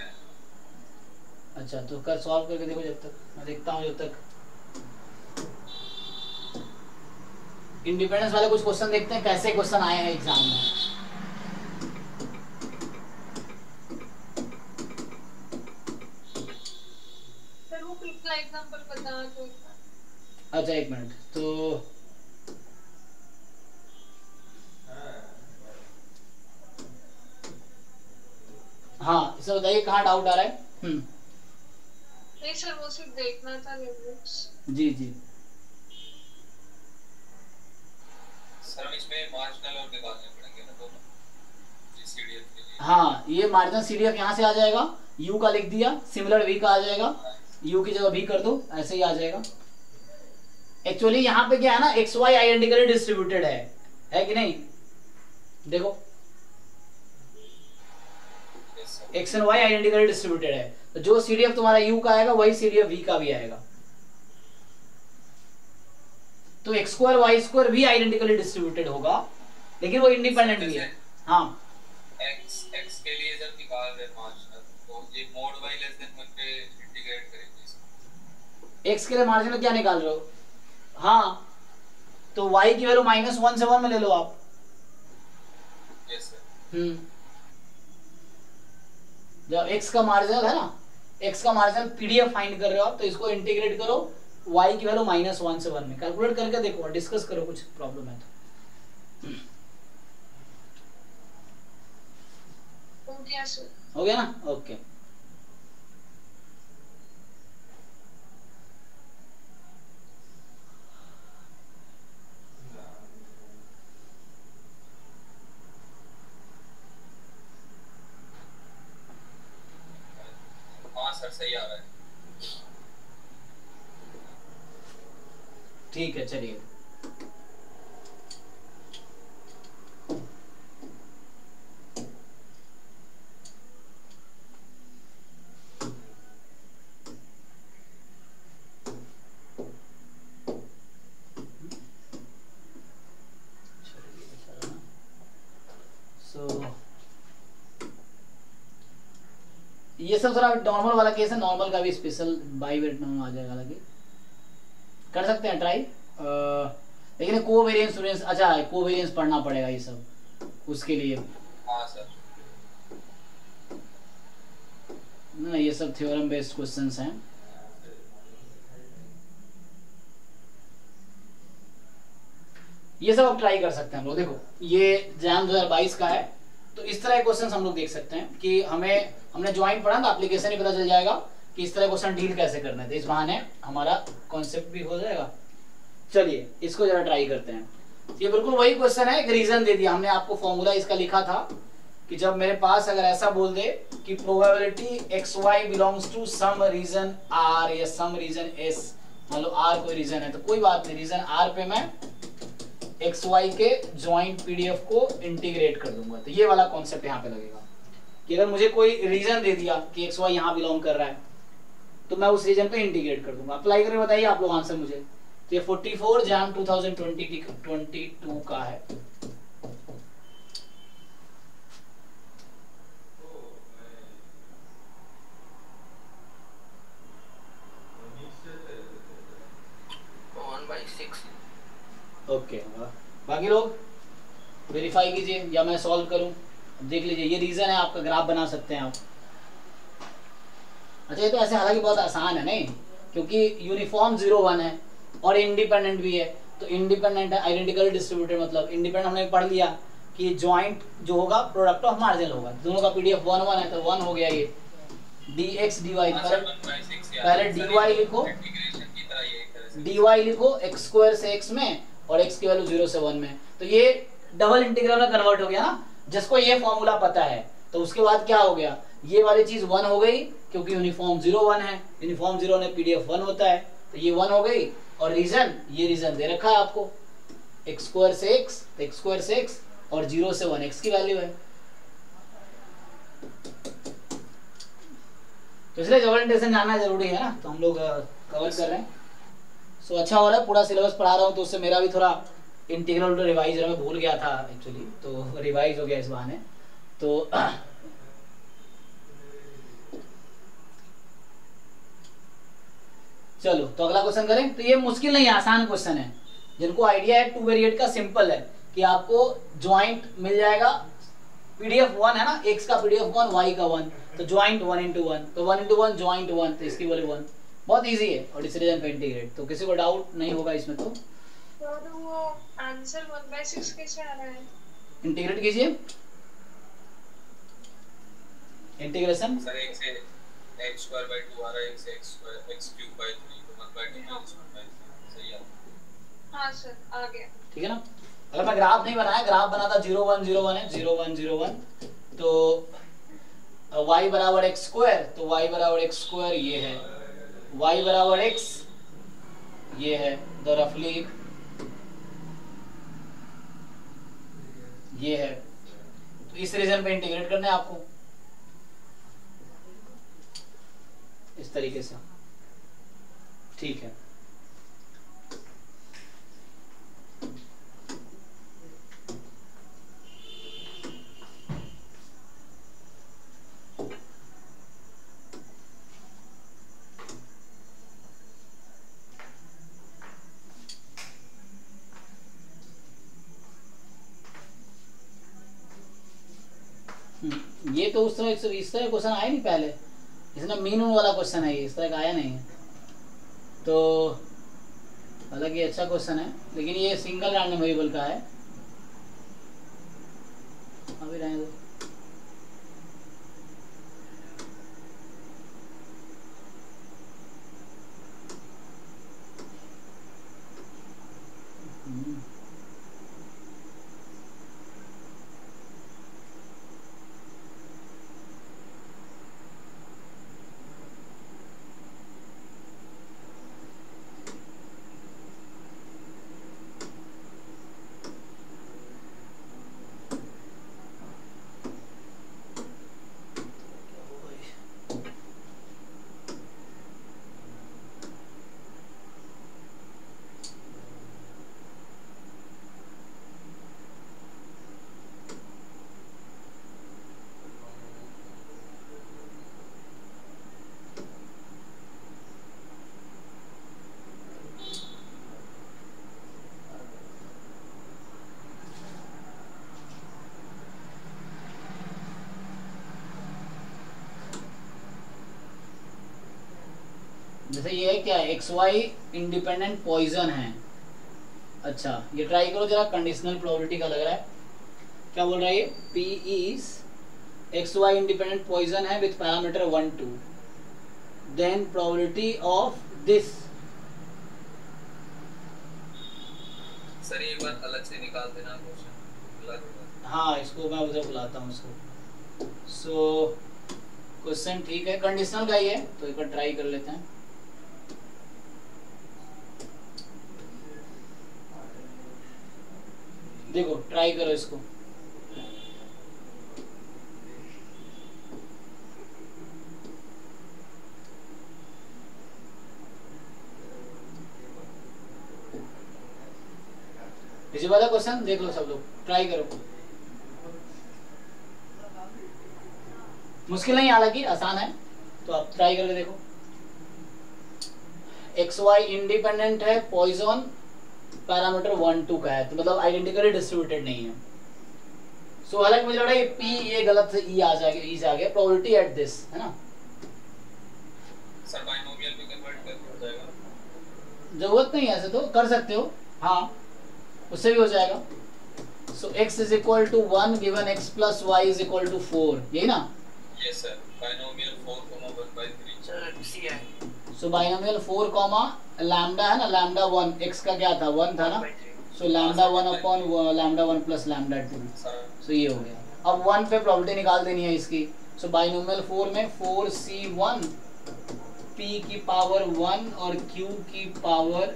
अच्छा तो कर सॉल्व करके देखो, जब तक मैं देखता हूँ, जब तक इंडिपेंडेंस वाले कुछ क्वेश्चन देखते हैं कैसे क्वेश्चन आए हैं एग्जाम में। सर वो पिछला एग्जांपल बता दो, अच्छा एक मिनट, तो हाँ इसे बताइए कहाँ डाउट आ रहा है। नहीं सर वो सिर्फ देखना था लिमिट्स। जी जी सर इसमें मार्जिनल और निकालने पड़ेंगे ना दोनों सीडीएफ के लिए। हाँ ये मार्जिनल सीडीएफ यहाँ से आ जाएगा, यू का लिख दिया, सिमिलर वी का आ जाएगा, यू की जगह भी कर दो, ऐसे ही आ जाएगा। एक्चुअली यहाँ पे क्या है ना, एक्स वाई आइडेंटिकली डिस्ट्रीब्यूटेड है कि नहीं, देखो x and y identically distributed है, तो जो सीडीएफ तुम्हारा यू का आएगा वही सीडीएफ वी का भी आएगा, तो एक्स स्क्वायर वाई स्क्वायर भी आइडेंटिकली डिस्ट्रीब्यूटेड होगा, लेकिन वो इंडिपेंडेंट भी है। हाँ एक्स के लिए जब निकाल रहे मार्जिनल तो ये मोड वाई लेस देन 1 पे इंटीग्रेट करेंगे इसको, एक्स के लिए मार्जिनल क्या निकाल रहे हो, हाँ तो वाई की वैल्यू -1 से 1 में ले लो आप। Yes sir. जब एक्स का मार्जिनल है ना, एक्स का मार्जिनल पीडीएफ फाइंड कर रहे हो आप, तो इसको इंटीग्रेट करो, वाई की वैल्यू -1 से 1 में कैलकुलेट करके देखो और डिस्कस करो कुछ प्रॉब्लम है तो। हो गया ना, ओके। सर सही आ रहा है, ठीक है चलिए। ये सब जरा नॉर्मल वाला केस है, नॉर्मल का भी स्पेशल बाई वेट नॉर्मल आ जाएगा, लगे कर सकते हैं ट्राई, लेकिन कोवेरिएंस वेरिएंस अच्छा है, कोवेरिएंस पढ़ना पड़ेगा ये सब उसके लिए। हाँ सर ना, ये सब थ्योरम बेस्ड क्वेश्चंस हैं। ये सब आप ट्राई कर सकते हैं हम लोग। देखो ये जैम 2022 का है, तो इस तरह के क्वेश्चन हम लोग देख सकते हैं कि हमें, हमने ज्वाइन पढ़ा ना एप्लीकेशन ही, पता चल जाएगा कि इस तरह क्वेश्चन डील कैसे करना है, तो इस बहाने हमारा कॉन्सेप्ट भी हो जाएगा। चलिए इसको जरा ट्राई करते हैं। ये बिल्कुल वही क्वेश्चन है, एक रीजन दे दिया, हमने आपको फॉर्मूला इसका लिखा था कि जब मेरे पास अगर ऐसा बोल दे कि probability x y belongs to some region R या सम रीजन एस, मान लो आर कोई रीजन है, तो कोई बात नहीं, रीजन आर पे मैं एक्स वाई के ज्वाइंट पीडीएफ को इंटीग्रेट कर दूंगा। तो ये वाला कॉन्सेप्ट यहाँ पे लगेगा कि अगर मुझे कोई रीजन दे दिया कि एक्स वाई यहाँ बिलोंग कर रहा है, तो मैं उस रीजन पे इंटीग्रेट कर दूंगा। अप्लाई करके बताइए आप लोग आंसर मुझे। तो ये 44 जैम 2022 का है। ओके बाकी लोग वेरीफाई कीजिए या मैं सॉल्व करूं, देख लीजिए। ये रीजन है आपका, ग्राफ बना सकते हैं आप। अच्छा ये तो ऐसे हालांकि बहुत आसान है नहीं, क्योंकि यूनिफॉर्म 0 1 है और इंडिपेंडेंट भी है, तो इंडिपेंडेंट है, आइडेंटिकल डिस्ट्रीब्यूटेड, मतलब इंडिपेंडेंट हमने पढ़ लिया कि ज्वाइंट जो होगा प्रोडक्ट ऑफ मार्जिनल होगा, दोनों का पीडीएफ 1 1 है, तो 1 हो गया ये dx dy पर। पहले dy लिखो, dy लिखो x² से x में और x की वैल्यू 0 से 1 में, तो ये डबल इंटीग्रल में कन्वर्ट हो गया ना। जिसको ये फॉर्मूला पता है तो उसके बाद क्या हो गया, ये वाली चीज 1 हो गई क्योंकि यूनिफॉर्म 0 1 है, यूनिफॉर्म 0 ने पीडीएफ 1 होता है, तो ये 1 हो गई। और रीजन, ये रीजन दे रखा है आपको x² से x, तो x² से x और 0 से 1 x की वैल्यू है, तो इसलिए डबल इंटीग्रेशन जानना जरूरी है ना, तो हम लोग कवर कर रहे हैं। सो अच्छा हो रहा है, पूरा सिलेबस पढ़ा रहा हूँ, तो उससे मेरा भी थोड़ा इंटीग्रल तो रिवाइज है, मैं भूल गया था एक्चुअली, तो रिवाइज हो गया इस बहाने। तो चलो तो अगला क्वेश्चन करें। तो ये मुश्किल नहीं है, आसान क्वेश्चन है, जिनको आइडिया है टू वेरिएट का सिंपल है कि आपको ज्वाइंट मिल जाएगा, पीडीएफ 1 है ना, एक्स का पीडीएफ 1 वाई का 1, तो ज्वाइंट 1 into 1, तो 1 into 1 ज्वाइंट 1, तो इसकी वैल्यू 1, बहुत इजी है और इस रीजन पे इंटीग्रेट, तो किसी को डाउट नहीं होगा इसमें। तो वो आंसर 1/6 कैसे आ रहा है, इंटीग्रेट कीजिए, इंटीग्रेशन सर x से x² 2 आ रहा है, x से x³ 3 तो 1/2 सही है। हां सर आ गया, ठीक है ना। अगर मैं ग्राफ नहीं बनाया, ग्राफ बना था 0 1 0 1 है, 0 1 0 1, तो y बराबर x² तो y बराबर x² ये है, y बराबर x ये है, तो रफली ये है, तो इस रीजन पे इंटीग्रेट करना है आपको इस तरीके से, ठीक है। एक तो उस तरह इस तरह क्वेश्चन आया नहीं पहले, इसमें मीन वाला क्वेश्चन है, इस तरह का आया नहीं है। तो अलग ये अच्छा क्वेश्चन है, लेकिन ये सिंगल रैंडम वेरिएबल का है। अभी रहने दो, जैसे ये क्या है, एक्स वाई इंडिपेंडेंट पॉइजन है। अच्छा ये ट्राई करो जरा, कंडीशनल प्रोबेबिलिटी का लग रहा है। क्या बोल रहा है ये, P is x Y independent Poisson है with parameter 1 2, then probability of this. Sir एक बार अलग से निकाल देना क्वेश्चन। हाँ इसको मैं उधर बुलाता हूँ उसको। सो क्वेश्चन ठीक है, कंडीशनल का ही है, तो एक बार ट्राई कर लेते हैं। देखो ट्राई करो इसको, इसी वाला क्वेश्चन देख लो सब लोग, ट्राई करो। मुश्किल नहीं, हालांकि आसान है, तो आप ट्राई करके देखो। एक्स वाई इंडिपेंडेंट है पॉइसन, पैरामीटर 1 2 का है, तो मतलब आइडेंटिकली डिस्ट्रीब्यूटेड नहीं है। सो हालांकि मुझे लग रहा है पी ये गलत से ई आ जाएगा, ई आ गया, प्रोबेबिलिटी एट दिस है ना। सर बाइनोमियल में कन्वर्ट कर हो जाएगा, जरूरत नहीं है ऐसे, तो कर सकते हो, हाँ उससे भी हो जाएगा। So x is equal to 1 given x plus y is equal to 4, यही ना। यस सर, बाइनोमियल 4 1/3 है। सो बाइनोमियल 4, लैम्डा है ना, लैम्डा 1, एक्स का क्या था 1 था ना, सो लैम्डा 1/λ1 प्लस λ2, सो ये हो गया। अब 1 पे प्रॉपर्टी निकाल देनी है इसकी। सो बाइनोमियल 4 में 4c1 p की पावर 1 और q की पावर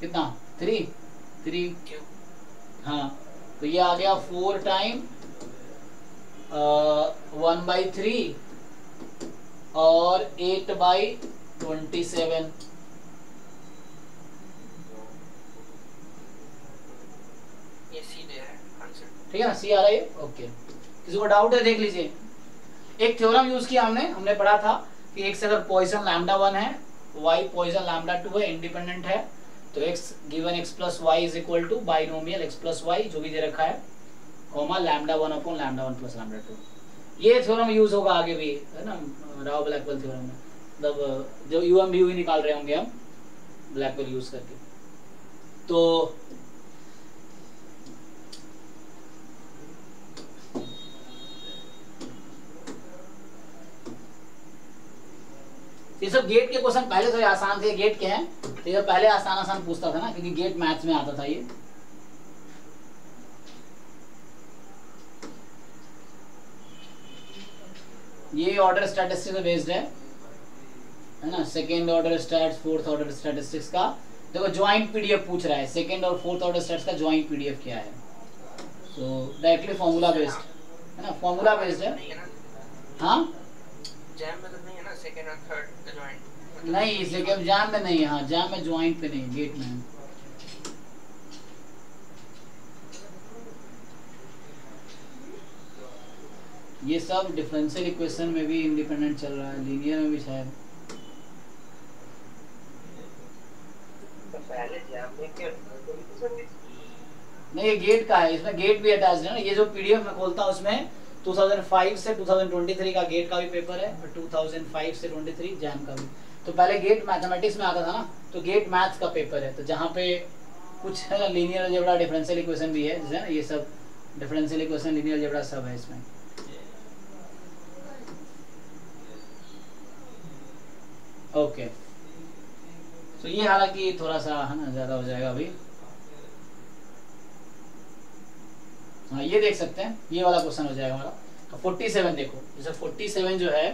कितना 3 q, हाँ तो ये आ गया 4 टाइम 1/3 और 8/27। ये सीधे है आंसर, ठीक है ना, सी आ रहा है ओके। किसी को डाउट है देख लीजिए। एक थ्योरम यूज किया हमने पढ़ा था कि एक से अगर पॉइसन λ1 है, वाई पॉइसन λ2 है, इंडिपेंडेंट है, तो x given x plus y is equal to binomial x plus y जो भी दे रखा है, कॉमा λ1/λ1 प्लस λ2। ये थ्योरम यूज होगा आगे भी है ना, राव ब्लैकवेल थ्योरम में, मतलब जो यूएम भी निकाल रहे होंगे हम ब्लैकवेल यूज करके। तो ये सब गेट के क्वेश्चन पहले थोड़े आसान थे, गेट के हैं तो ये पहले आसान पूछता था ना, क्योंकि गेट मैथ्स में आता था ये। ये ऑर्डर स्टैटिस्टिक्स बेस्ड है ना, second order stats, fourth order statistics का। देखो ज्वाइंट पीडीएफ पूछ रहा है, सेकेंड और फोर्थ ऑर्डर स्टैट्स का ज्वाइंट पीडीएफ क्या है। सो डायरेक्टली फार्मूला बेस्ड है ना, फार्मूला बेस्ड है। हाँ जैम में तो नहीं है ना सेकेंड और थर्ड का ज्वाइंट, नहीं सेकेंड जैम में नहीं है। हाँ जैम में ज्वाइंट पे नहीं, गेट में। ये सब डिफरेंशियल इक्वेशन में भी इंडिपेंडेंट चल रहा है, लीनियर में भी शायद। नहीं ये गेट का है, इसमें गेट भी अटैच है ना। ये जो पीडीएफ में खोलता हूँ उसमें 2005 से 2023 का गेट का भी पेपर है और 2005 से 23 जैम का भी। तो पहले गेट मैथमेटिक्स में आता था ना, तो गेट मैथ्स का पेपर है, तो जहाँ पे कुछ है लीनियर अलजेब्रा, डिफरेंशियल इक्वेशन भी है, जैसे ना ये सब डिफरेंशियल इक्वेशन, लीनियर अलजेब्रा सब है इसमें। ओके, तो ये हालांकि थोड़ा सा है ना ज़्यादा हो जाएगा अभी। हाँ, ये देख सकते हैं, ये वाला क्वेश्चन हो जाएगा हमारा। 47 देखो, जैसे 47 जो है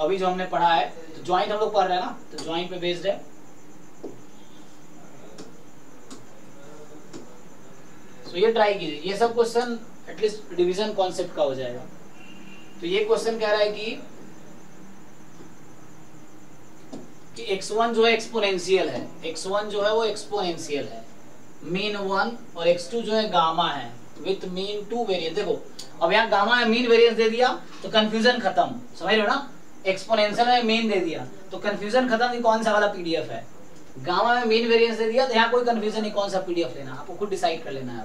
अभी जो हमने पढ़ा है, तो ज्वाइंट हम लोग पढ़ रहे हैं ना, तो ज्वाइंट पे बेस्ड है। तो ये ट्राई कीजिए, ये सब क्वेश्चन एटलीस्ट डिवीजन कॉन्सेप्ट का हो जाएगा। तो ये क्वेश्चन कह रहा है कि x1 जो है एक्सपोनेंशियल है, x1 जो है वो एक्सपोनेंशियल है, मीन 1, और x2 जो है गामा है विथ मीन 2 वेरिएंस। देखो अब यहाँ गामा है, मीन वेरिएंस दे दिया तो कंफ्यूजन खत्म, समझ रहे हो ना। एक्सपोनेंशियल में मीन दे दिया तो कंफ्यूजन खत्म, ये कौन सा वाला पीडीएफ है। गामा में मीन वेरिएंस दे दिया तो यहाँ कोई कंफ्यूजन नहीं, कौन सा पीडीएफ लेना आपको खुद डिसाइड कर लेना है।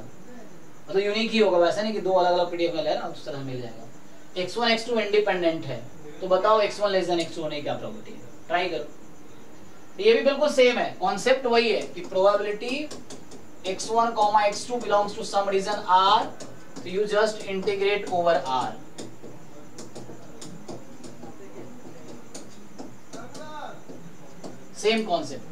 अब तो यूनिक ही होगा, वैसे नहीं कि दो अलग अलग पीडीएफ लेना, उस तरह मिल जाएगा। x1 x2 इंडिपेंडेंट है, तो बताओ x1 लेस देन x2 होने की क्या प्रॉपर्टी है, ट्राई करो। ये भी बिल्कुल सेम है, कॉन्सेप्ट वही है कि probability x1, x2 belongs to some region R, so you just integrate over R. Same concept.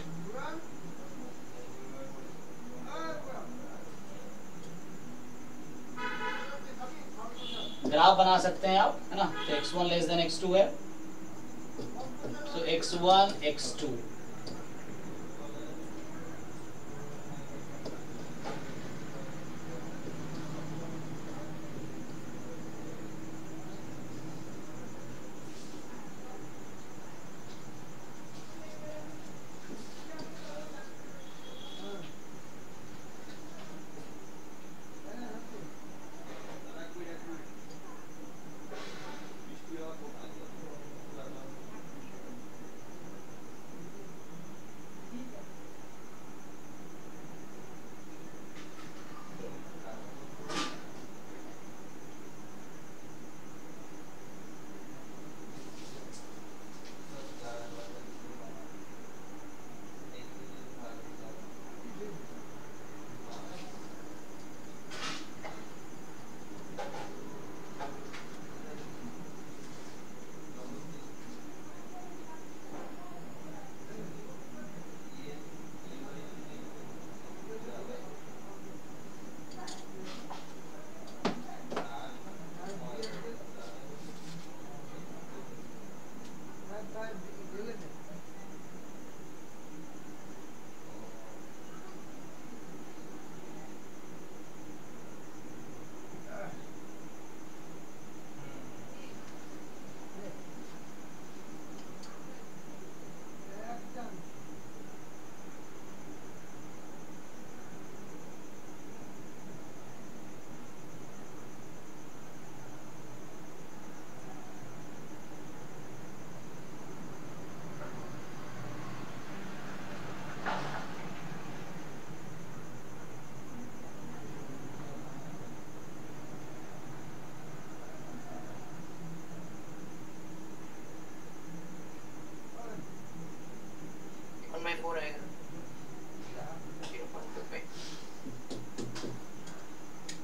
Graph बना सकते हैं आप, है ना। तो x1 less than x2 है, so x1, x2.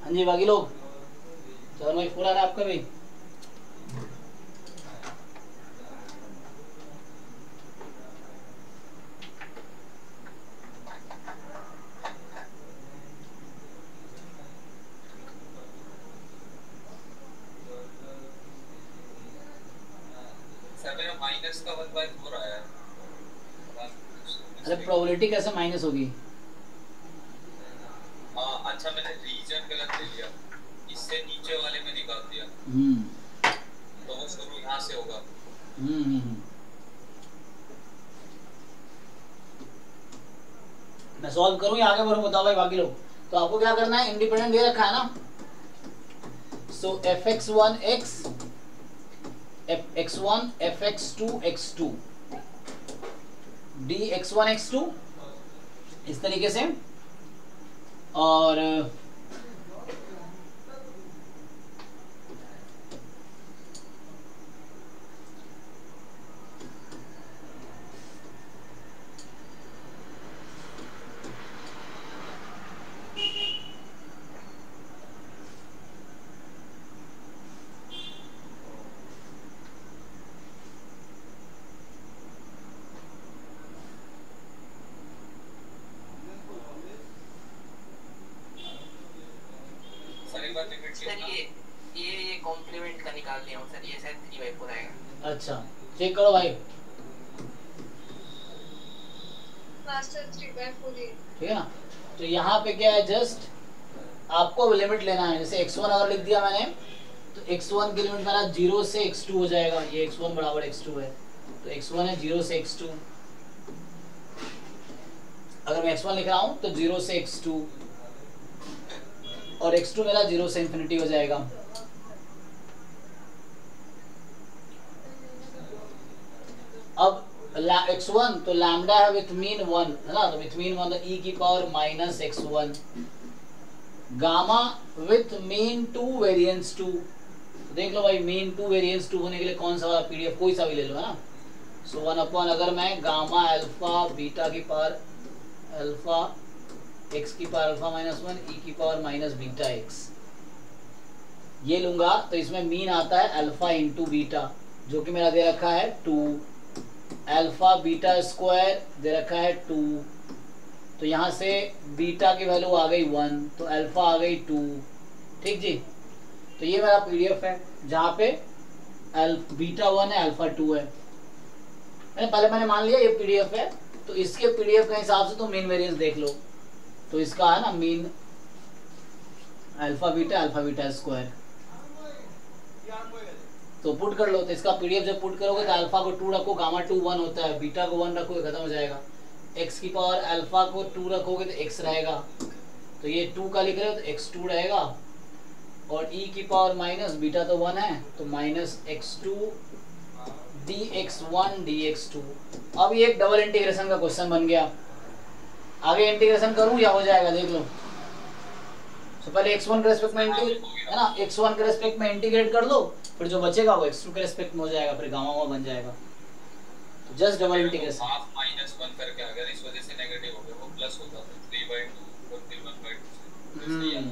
हाँ जी बाकी लोग, तो भाई फोन आ रहा है आपका भी। प्रोबेबिलिटी कैसे माइनस होगी? अच्छा, मैंने रीजन गलत ले लिया, इससे नीचे वाले में निकाल दिया। तो वो शुरू यहाँ से होगा। मैं सॉल्व करूँ या आगे बढ़ूँ बताओ भाई बाकी लोग। तो आपको क्या करना है, इंडिपेंडेंट दे रखा है ना, सो f(x1) f(x2) dx1 x2 इस तरीके से, और निकाल दिया आंसर, ये शायद 3/4 आएगा। अच्छा चेक करो भाई मास्टर, 3/4 ही ठीक है। तो यहाँ पे क्या है, जस्ट आपको लिमिट लेना है। जैसे x1 अगर लिख दिया मैंने तो x1 की लिमिट मेरा 0 से x2 हो जाएगा, ये x1 बराबर x2 है तो x1 है 0 से x2। अगर मैं x1 लिख रहा हूँ तो 0 से x2 और x2 मेरा 0 से इंफिनिटी हो जाएगा। अब x1 तो लैम्डा है विथ मीन 1 है ना, तो विथ मीन 1 तो e की power minus x1। Gamma with mean 2 variance 2, देख लो भाई मीन 2 वेरिएंस 2 होने के लिए कौन सा वाला पीडीएफ कोई सा भी ले लो है ना। सो 1 अपॉन अगर मैं गामा अल्फा बीटा की पावर अल्फा x की पावर अल्फा माइनस 1 e की पावर माइनस बीटा x ये लूंगा तो इसमें मीन आता है अल्फा इंटू बीटा जो कि मेरा दे रखा है 2, अल्फा बीटा स्क्वायर दे रखा है 2, तो यहाँ से बीटा की वैल्यू आ गई 1 तो अल्फा आ गई 2। ठीक जी, तो ये मेरा पीडीएफ है जहाँ पे बीटा 1 है अल्फा 2 है। पहले मैंने मान लिया ये पीडीएफ है, तो इसके पीडीएफ के हिसाब से तो मीन वेरिएंस देख लो, तो इसका है ना मीन अल्फा बीटा स्क्वायर, तो पुट कर लो। तो इसका पीडीएफ जब पुट करोगे तो अल्फा को 2 रखो, गामा 2 1 होता है, बीटा को 1 रखोगे खत्म हो जाएगा, x की पावर अल्फा को 2 रखोगे तो x रहेगा, तो ये 2 का लिख रहे हो तो x2 रहेगा और e की पावर माइनस बीटा तो 1 है तो माइनस x2 dx1 dx2। अब ये एक डबल इंटीग्रेशन का क्वेश्चन बन गया। आगे इंटीग्रेशन करूं या हो जाएगा देख लो। तो पहले x1 के रेस्पेक्ट में है ना, x1 के रेस्पेक्ट में इंटीग्रेट कर लो, फिर जो बचेगा वो x2 के रेस्पेक्ट में हो जाएगा, फिर गामा बन जाएगा। तो just double integration half minus 1 करके अगर इस वजह से नेगेटिव हो गया वो प्लस हो जाता है 3/2 और 3/1/2 सही है।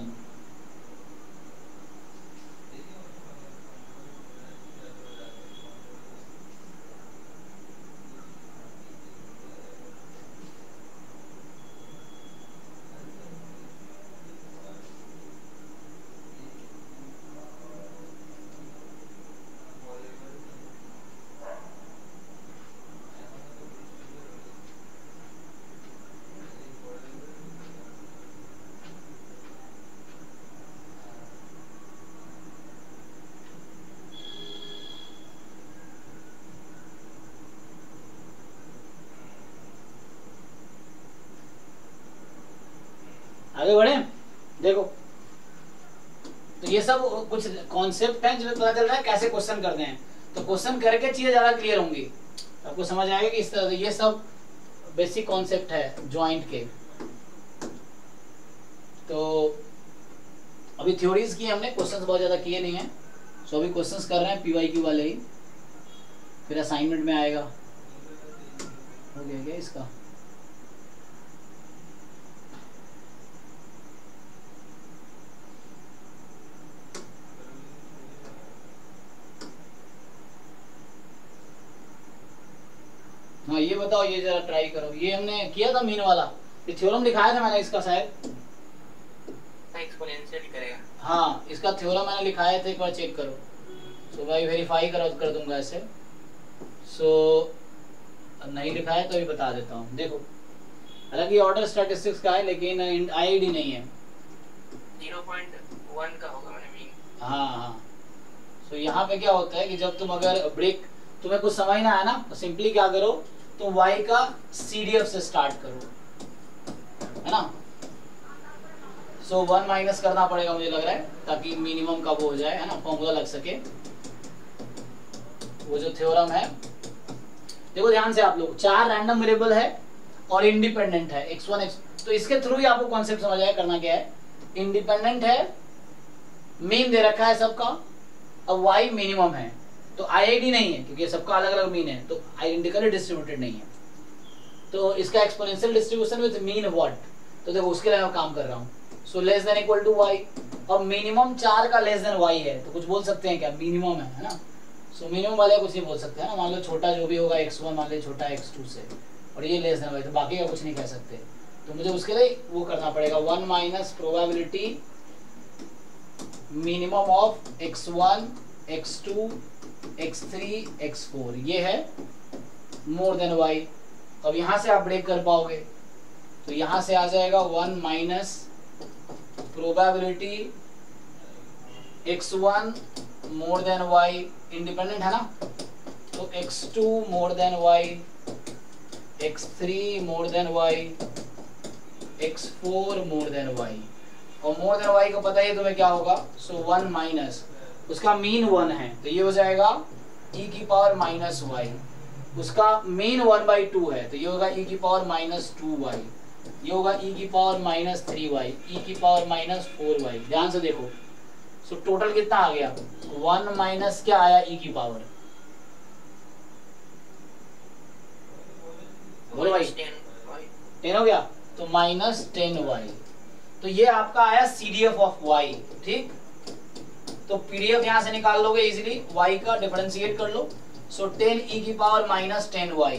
बड़े देखो तो ये सब कुछ कॉन्सेप्ट हैं जिसमें पता चल रहा है कैसे क्वेश्चन करते हैं, तो क्वेश्चन करके चीजें ज्यादा क्लियर होंगी, आपको समझ आएगा कि इस तरह। तो ये सब बेसिक कॉन्सेप्ट है जॉइंट के। तो अभी थ्योरीज की हमने, क्वेश्चंस बहुत ज्यादा किए नहीं है, सो अभी क्वेश्चंस कर रहे हैं पीवाईक्यू वाले ही, फिर असाइनमेंट में आएगा। हो गया क्या इसका, हाँ ये बताओ, ये जरा ट्राई करो। ये हमने किया था मीन वाला, ये थ्योरम लिखाया था मैंने इसका, शायद एक्सपोनेंशियल करेगा। हाँ इसका थ्योरम मैंने लिखाया था, एक बार चेक करो। सो भाई वेरीफाई करो, कर दूंगा ऐसे। सो नहीं लिखाया तो अभी बता देता हूँ। देखो हालांकि ऑर्डर स्टैटिस्टिक्स का है लेकिन आईडी नहीं है, 0.1 का होगा मैंने मीन। हाँ सो यहाँ पे क्या होता है कि जब तुम अगर ब्रेक तुम्हें कुछ समझ ना आया ना तो सिंपली क्या करो, तो y का CDF से स्टार्ट करो है ना। सो 1 माइनस करना पड़ेगा मुझे लग रहा है ताकि मिनिमम का वो हो जाए है ना, फॉर्मूला लग सके वो जो थ्योरम है। देखो ध्यान से आप लोग, 4 रैंडम वेरिएबल है और इंडिपेंडेंट है x1 तो इसके थ्रू ही आपको कॉन्सेप्ट समझ आया करना क्या है। इंडिपेंडेंट है, मीन दे रखा है सबका, अब y मिनिमम है तो आईआईडी नहीं है क्योंकि सबका अलग अलग मीन है, तो आइडेंटिकली डिस्ट्रीब्यूटेड नहीं है। तो इसका exponential distribution with mean what, तो देखो उसके लिए मैं काम कर रहा हूँ। So less than equal to y, अब मिनिमम 4 का लेस देन वाई है तो कुछ बोल सकते हैं क्या, मिनिमम है ना। सो मिनिमम वाले कुछ नहीं बोल सकते हैं ना, मान लो छोटा जो भी होगा x1 मान लो छोटा x2 से और ये लेस देन वाई, तो बाकी का कुछ नहीं कह सकते। तो मुझे उसके लिए वो करना पड़ेगा 1 minus probability minimum of x1 x2, x3, x4 ये है मोर देन y। अब यहाँ से आप ब्रेक कर पाओगे तो यहाँ से आ जाएगा 1 minus probability x1 more than y independent है ना, तो x2 more than y, x3 more than y, x4 more than y। और मोर देन y को पता ही तुम्हें क्या होगा, सो 1 माइनस उसका मीन 1 है तो ये हो जाएगा e की पावर माइनस वाई। उसका मीन 1/2 है तो ये होगा e की पावर माइनस 2y, ये होगा e की पावर माइनस 3y, e की पावर माइनस 4y। ध्यान से देखो सो टोटल कितना आ गया 1 माइनस क्या आया e की पावर, बोलो भाई 10 हो गया तो माइनस 10y। तो ये आपका आया CDF ऑफ y। ठीक, तो PDF यहां से निकाल लोगे इजिली, y का डिफरेंशिएट कर लो सो 10 e की पावर माइनस 10y।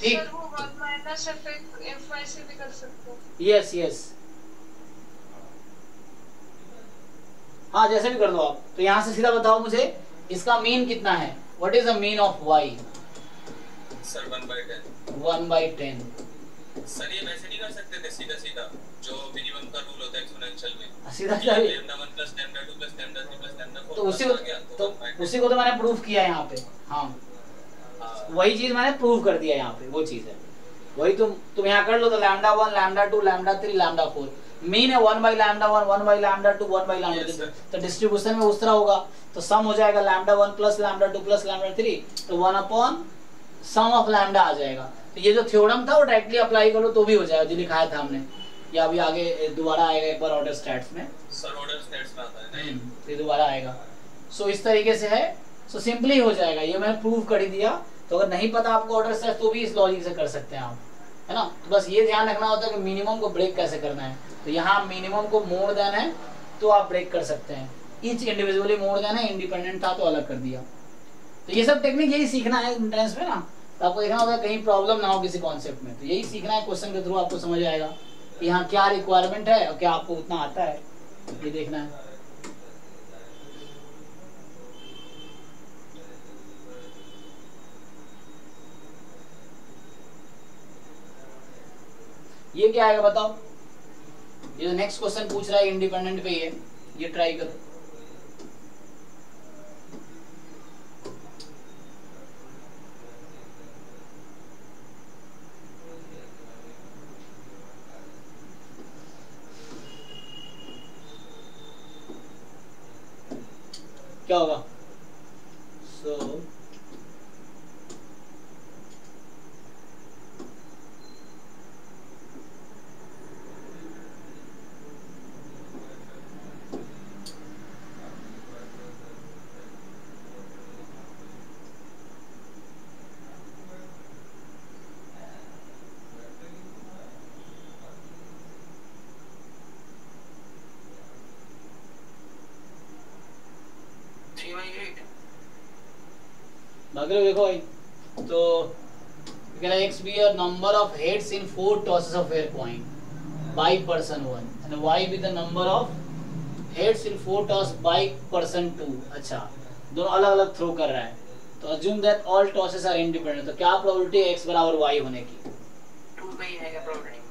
ठीक, सर वो 1 माइनस fy से भी कर सकते हो। यस यस हाँ, जैसे भी कर दो आप। तो यहां से सीधा बताओ मुझे इसका मीन कितना है, what is the mean of y? Sir 1/10। 1/10 sir ये वैसे नहीं कर सकते थे सीधा सीधा जो मिनिमम का रूल होता है एक्सपोनेंशियल में, सीधा सीधा λ1 + λ2 + λ3 + λ4 तो उसी को तो मैंने प्रूफ किया यहां पे। हां वही चीज मैंने प्रूफ कर दिया यहां पे, वो चीज है वही। तुम यहां कर लो तो λ1 λ2 λ3 λ4 मीन है 1/λ1 1/λ2 1/λ3। तो डिस्ट्रीब्यूशन में उस तरह होगा तो सम हो जाएगा λ1 + λ2 + λ3 तो 1 / सम ऑफ लैम्डा आ जाएगा। तो ये जो थ्योरम था वो डायरेक्टली अप्लाई करो तो भी हो जाएगा, जो लिखा था हमने, या अभी आगे दोबारा आएगा एक बार ऑर्डर स्टैट्स में। सर ऑर्डर स्टैट्स में आता है नहीं, फिर दोबारा आएगा। सो इस तरीके से है, सो सिंपली हो जाएगा। ये मैंने प्रूव कर दिया, तो अगर नहीं पता आपको ऑर्डर स्टैट्स तो भी इस लॉजिक से कर सकते हैं आप, है ना। तो बस ये ध्यान रखना होता है कि मिनिमम को ब्रेक कैसे करना है। तो यहाँ मिनिमम को मोर देन है तो आप ब्रेक कर सकते हैं, ईच इंडिविजुअली मोर देन है, इंडिपेंडेंट था तो अलग कर दिया। तो ये सब टेक्निक यही सीखना है एंट्रेंस में ना, तो आपको देखना होगा कहीं प्रॉब्लम ना हो किसी कॉन्सेप्ट में, तो यही सीखना है। क्वेश्चन के थ्रू आपको समझ आएगा यहाँ क्या रिक्वायरमेंट है और क्या आपको उतना आता है, ये देखना है। ये क्या आएगा बताओ, ये जो नेक्स्ट क्वेश्चन पूछ रहा है इंडिपेंडेंट पे ही है, ये ट्राई करो। क्या होगा सो देखो भाई, तो x be a number of heads in 4 tosses of hair point by person 1 and y be the number of heads in 4 toss by person 2। अच्छा, दोनों अलग-अलग थ्रो कर रहा है तो assume that all tosses are independent। तो क्या probability है x बराबर y होने की? 2 पे है क्या probability?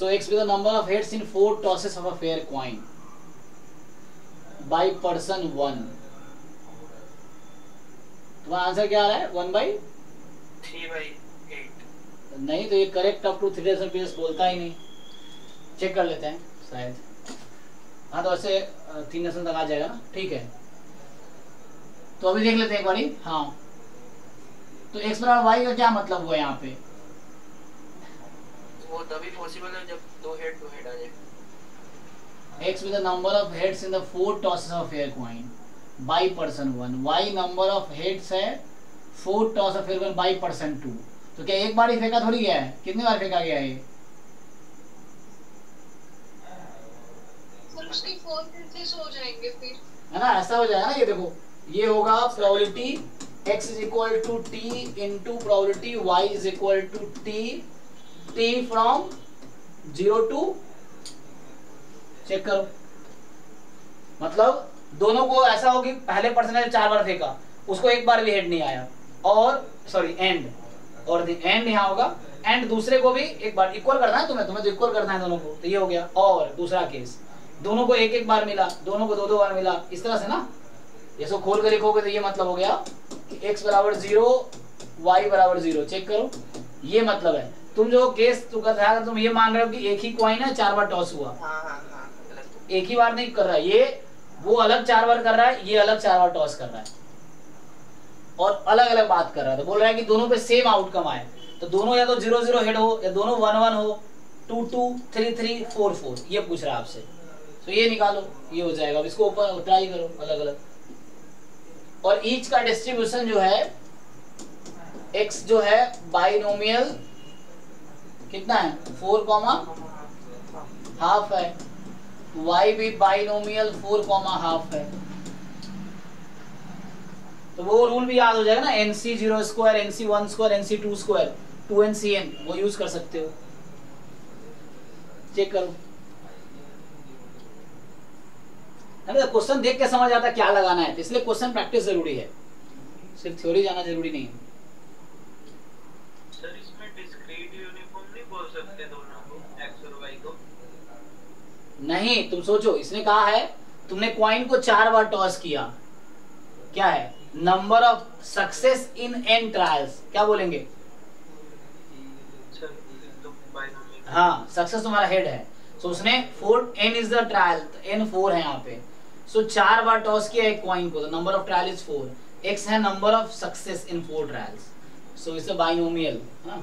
So x be the number of heads in 4 tosses of a fair coin by person 1। तुम्हारा आंसर क्या आ रहा है 1/3/8 नहीं, तो ये करेक्ट अप टू 3 पीस बोलता ही नहीं, चेक कर लेते हैं शायद। हाँ तो ऐसे 3 तक आ जाएगा, ठीक है। तो अभी देख लेते हैं एक बारी। हाँ तो x बराबर वाई का क्या मतलब हुआ यहाँ पे, वो तभी पॉसिबल है जब दो हेड आ जाए। X with the number of heads in the 4 tosses of fair coin by person 1, y number of heads है 4 toss of fair coin by person 2। तो क्या एक बार ही फेंका थोड़ी गया है, कितने बार फेंका गया है ये? सर उसकी 4 हिस्सेस हो जाएंगे फिर, है ना, ऐसा हो जाएगा ना। ये देखो ये होगा probability x is equal to t into probability y is equal to t, t from 0 to check करो, मतलब दोनों को ऐसा हो कि पहले पर्सनल 4 बार फेंका, उसको 1 बार भी हेड नहीं आया, और सॉरी एंड, और द एंड यहाँ होगा, एंड दूसरे को भी 1 बार इक्वल करना है तुम्हें, तो इक्वल करना है दोनों को, तो ये हो गया। और दूसरा केस दोनों को 1-1 बार मिला, दोनों को 2-2 बार मिला, इस तरह से ना। ये सब खोल कर लिखोगे तो ये मतलब हो गया कि x बराबर 0 y बराबर 0, चेक करो, ये मतलब है। तुम जो केस तुम ये मान रहे हो कि एक ही कॉइन है 4 बार टॉस हुआ, एक ही बार नहीं कर रहा है, ये वो अलग 4 बार कर रहा है, ये अलग 4 बार टॉस कर रहा है और अलग अलग बात कर रहा है, तो बोल रहा है कि दोनों पे सेम आउटकम आए, तो दोनों या तो 0-0 हेड हो, या दोनों 1-1 हो, 2-2, 3-3, 4-4, ये पूछ रहा है आपसे। तो ये निकालो, ये हो जाएगा। अब इसको ऊपर ट्राई करो अलग अलग, और ईच का डिस्ट्रीब्यूशन जो है एक्स जो है बाइनोमियल कितना है 4.5 है, वाई भी बाइनोमियल 4.5 है, तो वो रूल भी याद हो जाएगा ना, NC0 square NC1 square NC2 square 2NCN, वो यूज कर सकते हो। चेक करो, क्वेश्चन देख के समझ आता क्या लगाना है, इसलिए क्वेश्चन प्रैक्टिस जरूरी है, सिर्फ थ्योरी जाना जरूरी नहीं है। सर इसमें डिस्क्रीट यूनिफॉर्म नहीं बोल सकते दोनों को, एक्स और वाई को नहीं। तुम सोचो, इसने कहा है तुमने कॉइन को 4 बार टॉस किया, क्या है number of success in N trials, क्या बोलेंगे? हाँ, सक्सेस तुम्हारा हेड है, तो उसने 4 n is the trial, n 4 है यहाँ पे, सो 4 बार टॉस किया एक कॉइन को, तो number of trial is 4, x है number of success in 4 trials, so it's a binomial. हाँ,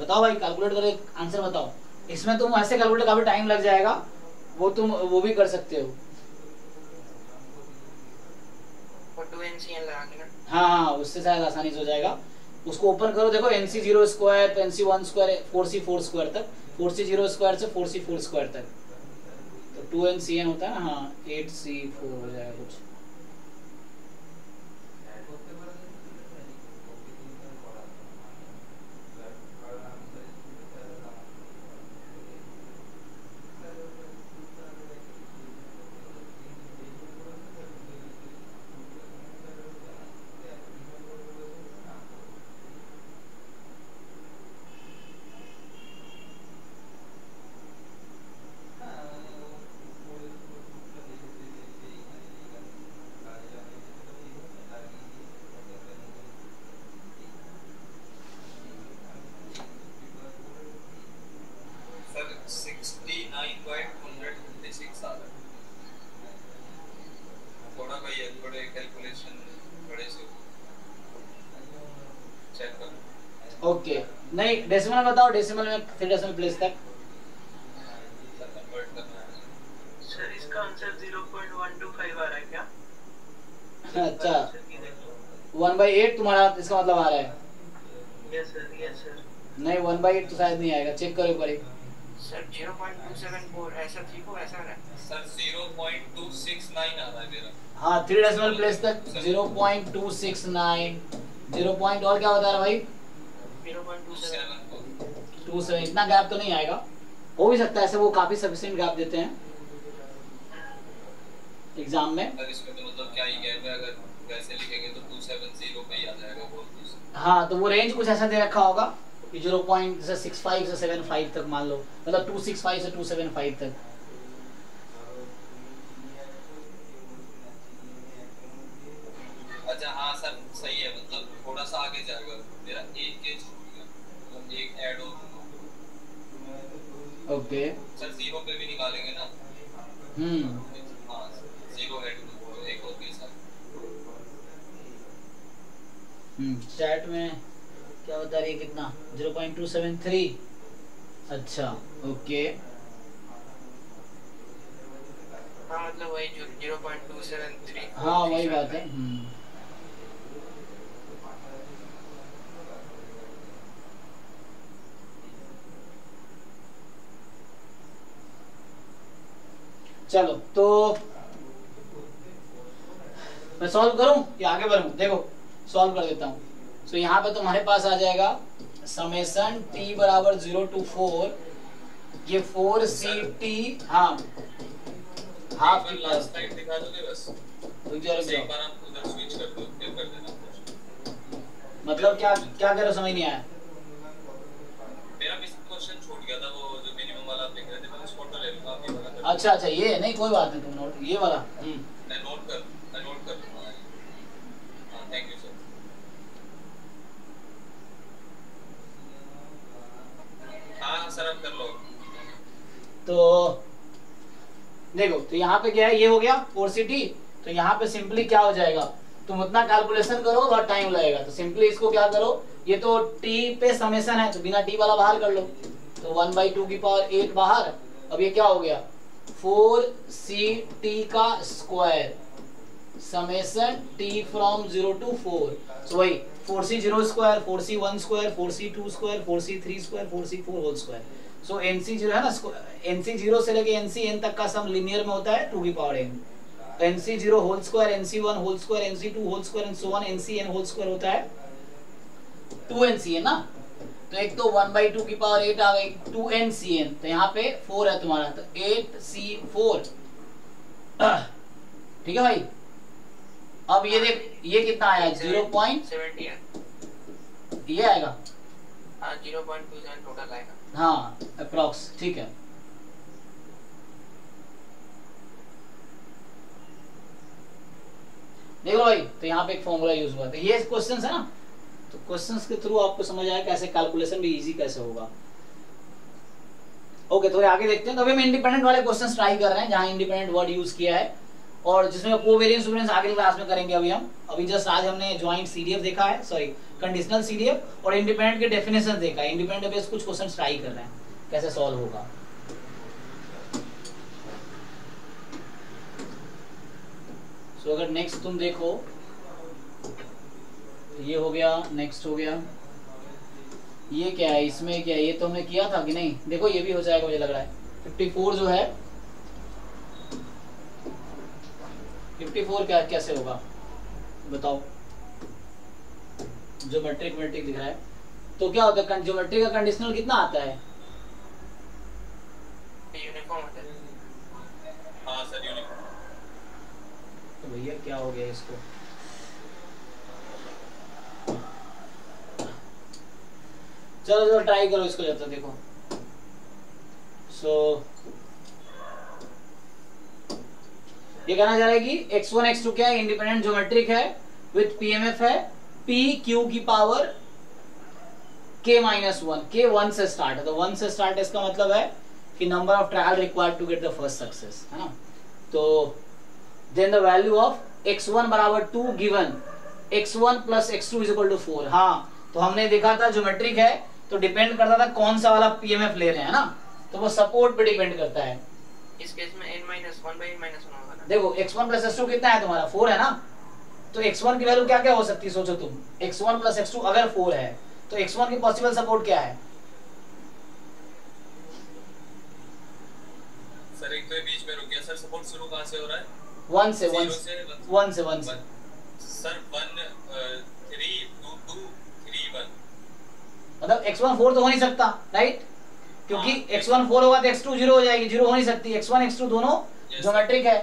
बताओ भाई, कैलकुलेट करके आंसर बताओ। इसमें तुम ऐसे कैलकुलेट काफी टाइम लग जाएगा, वो भी कर सकते हो। हाँ, उससे शायद आसानी से हो जाएगा। उसको ओपन करो, देखो NC0 square NC1 square 4C4 square तक, 4C0 स्क्वायर से 4C4 स्क्वायर तक, तो 2NCN होता है ना। हाँ, 8C4 हो जाएगा कुछ। डेसिमल बताओ, डेसिमल में 3 डेसिमल प्लेस तक। सर इसका आंसर 0.125 आ रहा है क्या? अच्छा, 1/8 तुम्हारा इसका मतलब आ रहा है? Yes sir, yes sir. नहीं, 1/8 तो शायद नहीं आएगा, चेक करो पर। सर 0.274 ऐसा ठीक हो, ऐसा रहा है सर, 0.269 आ रहा है मेरा। हां, 3 डेसिमल प्लेस तक 0.269 0. और क्या बता रहा है भाई? 0.27 इतना गैप तो नहीं आएगा, हो भी सकता है ऐसे, वो काफी सफिशिएंट गैप देते हैं एग्जाम में। अगर इसमें तो मतलब क्या ही गैप है, अगर वैसे लिखेंगे तो 270 पे ही आ जाएगा बहुत। हां, तो वो रेंज कुछ ऐसा दे रखा होगा कि 0.65 से 75 तक मान लो, मतलब 265 से 275 तक। अच्छा, हां सर सही है, मतलब थोड़ा सा आगे जाएगा मेरा, एक के एक ऐड हो। ओके सर, 0 पे भी निकालेंगे ना? हां, 0 ऐड हो एक और के साथ। चैट में क्या बता रही है कितना? 0.273 अच्छा ओके, हाँ मतलब वही जो 0.273, हाँ वही बात है। चलो तो मैं सॉल्व करूं या आगे बढ़ूं? देखो सॉल्व कर देता हूँ। तो यहाँ पे तुम्हारे पास आ जाएगा समेशन t बराबर 0 to 4, ये 4 ct, हाँ हाफ की प्लस टाइम दिखा दोगे बस। एक बार आप उधर स्विच कर दो, क्लिक कर देना। मतलब क्या क्या कह रहे हो, समझ नहीं आया। मेरा भी क्वेश्चन छूट गया था, वो जो मिनिमम वाला आप लिख रहे थे, मैंने फोटो ले लिया आपके वाला। अच्छा अच्छा, ये नहीं कोई बात नहीं, तुम नोट ये वाला मैं नोट कर लूंगा। हां थैंक यू सर। हाँ सर आप कर लो। तो देखो तो यहाँ पे क्या है, ये हो गया 4 ct। तो यहाँ पे सिंपली क्या हो जाएगा, तुम उतना कैलकुलेशन करो और टाइम लगेगा। तो सिंपली इसको क्या करो, ये तो t पे समेशन है तो बिना t वाला बाहर कर लो। तो 1/2 की पावर 8 बाहर। अब ये क्या हो गया, 4 ct का square summation t from 0 to 4। तो वही 4c0 square, 4c1 square, 4c2 square, 4c3 square, 4c4 whole square. So nc0 है ना, nc0 से लेके ncn तक का सम लीनियर में होता है 2 की पावर n। तो nc0 whole square, nc1 whole square, nc2 whole square and so on ncn whole square होता है 2ncn ना। तो एक तो 1/2 की पावर 8 आ गई 2ncn। तो यहाँ पे 4 है तुम्हारा, तो 8c4। ठीक है भाई। अब ये देख ये कितना आया, 0.70 है ये आएगा, हाँ 0.27 टोटल आएगा, हाँ अप्रॉक्स। ठीक है देखो भाई, तो यहाँ पे एक फॉर्मूला यूज हुआ था, ये क्वेश्चंस है ना, तो क्वेश्चंस के थ्रू आपको समझ आया कैसे कैलकुलेशन भी इजी कैसे होगा। ओके थोड़े आगे देखते हैं। तो अभी हम इंडिपेंडेंट वाले क्वेश्चंस ट्राई कर रहे हैं, जहाँ इंडिपेंडेंट वर्ड यूज किया है और जिसमें कोवेरिएंस वुवेरिएंस आगे क्लास में करेंगे। अभी हम जस्ट आज हमने ज्वाइंट सीडीएफ देखा है, सॉरी कंडीशनल सीडीएफ, और इंडिपेंडेंट के डेफिनेशन देखा है। इंडिपेंडेंट बेस कुछ क्वेश्चन ट्राई कर रहे हैं कैसे सॉल्व होगा। सो अगर नेक्स्ट तुम देखो तो ये हो गया, नेक्स्ट हो गया, ये क्या है, इसमें क्या है, ये तो हमने किया था कि नहीं, देखो ये भी हो जाएगा मुझे लग रहा है। 54 जो है 54 क्या कैसे होगा बताओ, ज्योमेट्रिक दिख रहा है तो क्या होता है, ज्योमेट्री का कंडीशनल कितना आता है, यूनिफॉर्म होता है। हाँ सर यूनिफॉर्म। तो भैया क्या हो गया इसको, चलो चलो ट्राई करो इसको जब तक। देखो सो ये कहना चाह रहा है कि x1 x2 क्या है, इंडिपेंडेंट ज्योमेट्रिक है विद PMF है, p q की पावर k-1, k 1 से स्टार्ट है। तो 1 से स्टार्ट है, इसका मतलब है कि number of trial required to get the first success, है ना। तो then the value of x1 बराबर 2 given x1 plus x2 is equal to 4। हाँ तो हमने देखा था ज्योमेट्रिक है तो डिपेंड करता था कौन सा वाला PMF ले रहे हैं ना, तो वो सपोर्ट पे डिपेंड करता है। इस केस में n-1/n-1 होगा ना। देखो x1 + x2 कितना है तुम्हारा, 4 है ना। तो x1 की वैल्यू क्या-क्या हो सकती है सोचो तुम, x1 + x2 अगर 4 है तो x1 की पॉसिबल सपोर्ट क्या है सर। एक तो ये बीच में रुक गया सर, सपोर्ट शुरू कहां से हो रहा है, 1 से सर, 1 3 2 2 3 1। मतलब x1 4 तो हो नहीं सकता राइट, क्योंकि x1 4 होगा तो x2 0 हो जाएगी, 0 हो नहीं सकती। x1 x2 दोनों ज्योमेट्रिक है।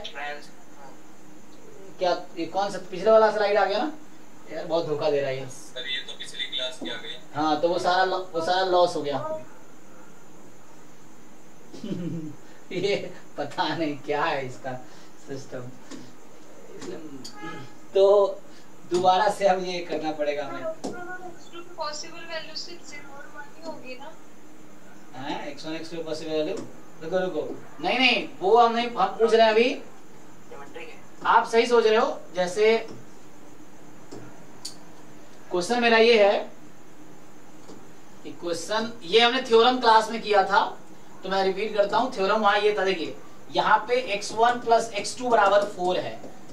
क्या ये कौन सा पिछले वाला स्लाइड आ गया ना यार, बहुत धोखा दे रहा है सर, ये तो पिछली क्लास की आ गई। हां तो वो सारा लॉस हो गया। ये पता नहीं क्या है इसका सिस्टम, तो दोबारा से अब ये करना पड़ेगा हमें। पॉसिबल वैल्यू से 0 1 होगी ना, x1 x2 पॉसिबल वैल्यू। रुको रुको, नहीं नहीं वो हम नहीं, हम पूछ रहे हैं अभी ज्योमेट्रिक है। आप सही सोच रहे हो, जैसे क्वेश्चन मेरा ये है इक्वेशन ये हमने थ्योरम क्लास में किया था, तो मैं रिपीट करता हूँ थ्योरम वहां ये था। देखिए यहाँ पे x1 plus x2 बराबर 4 है,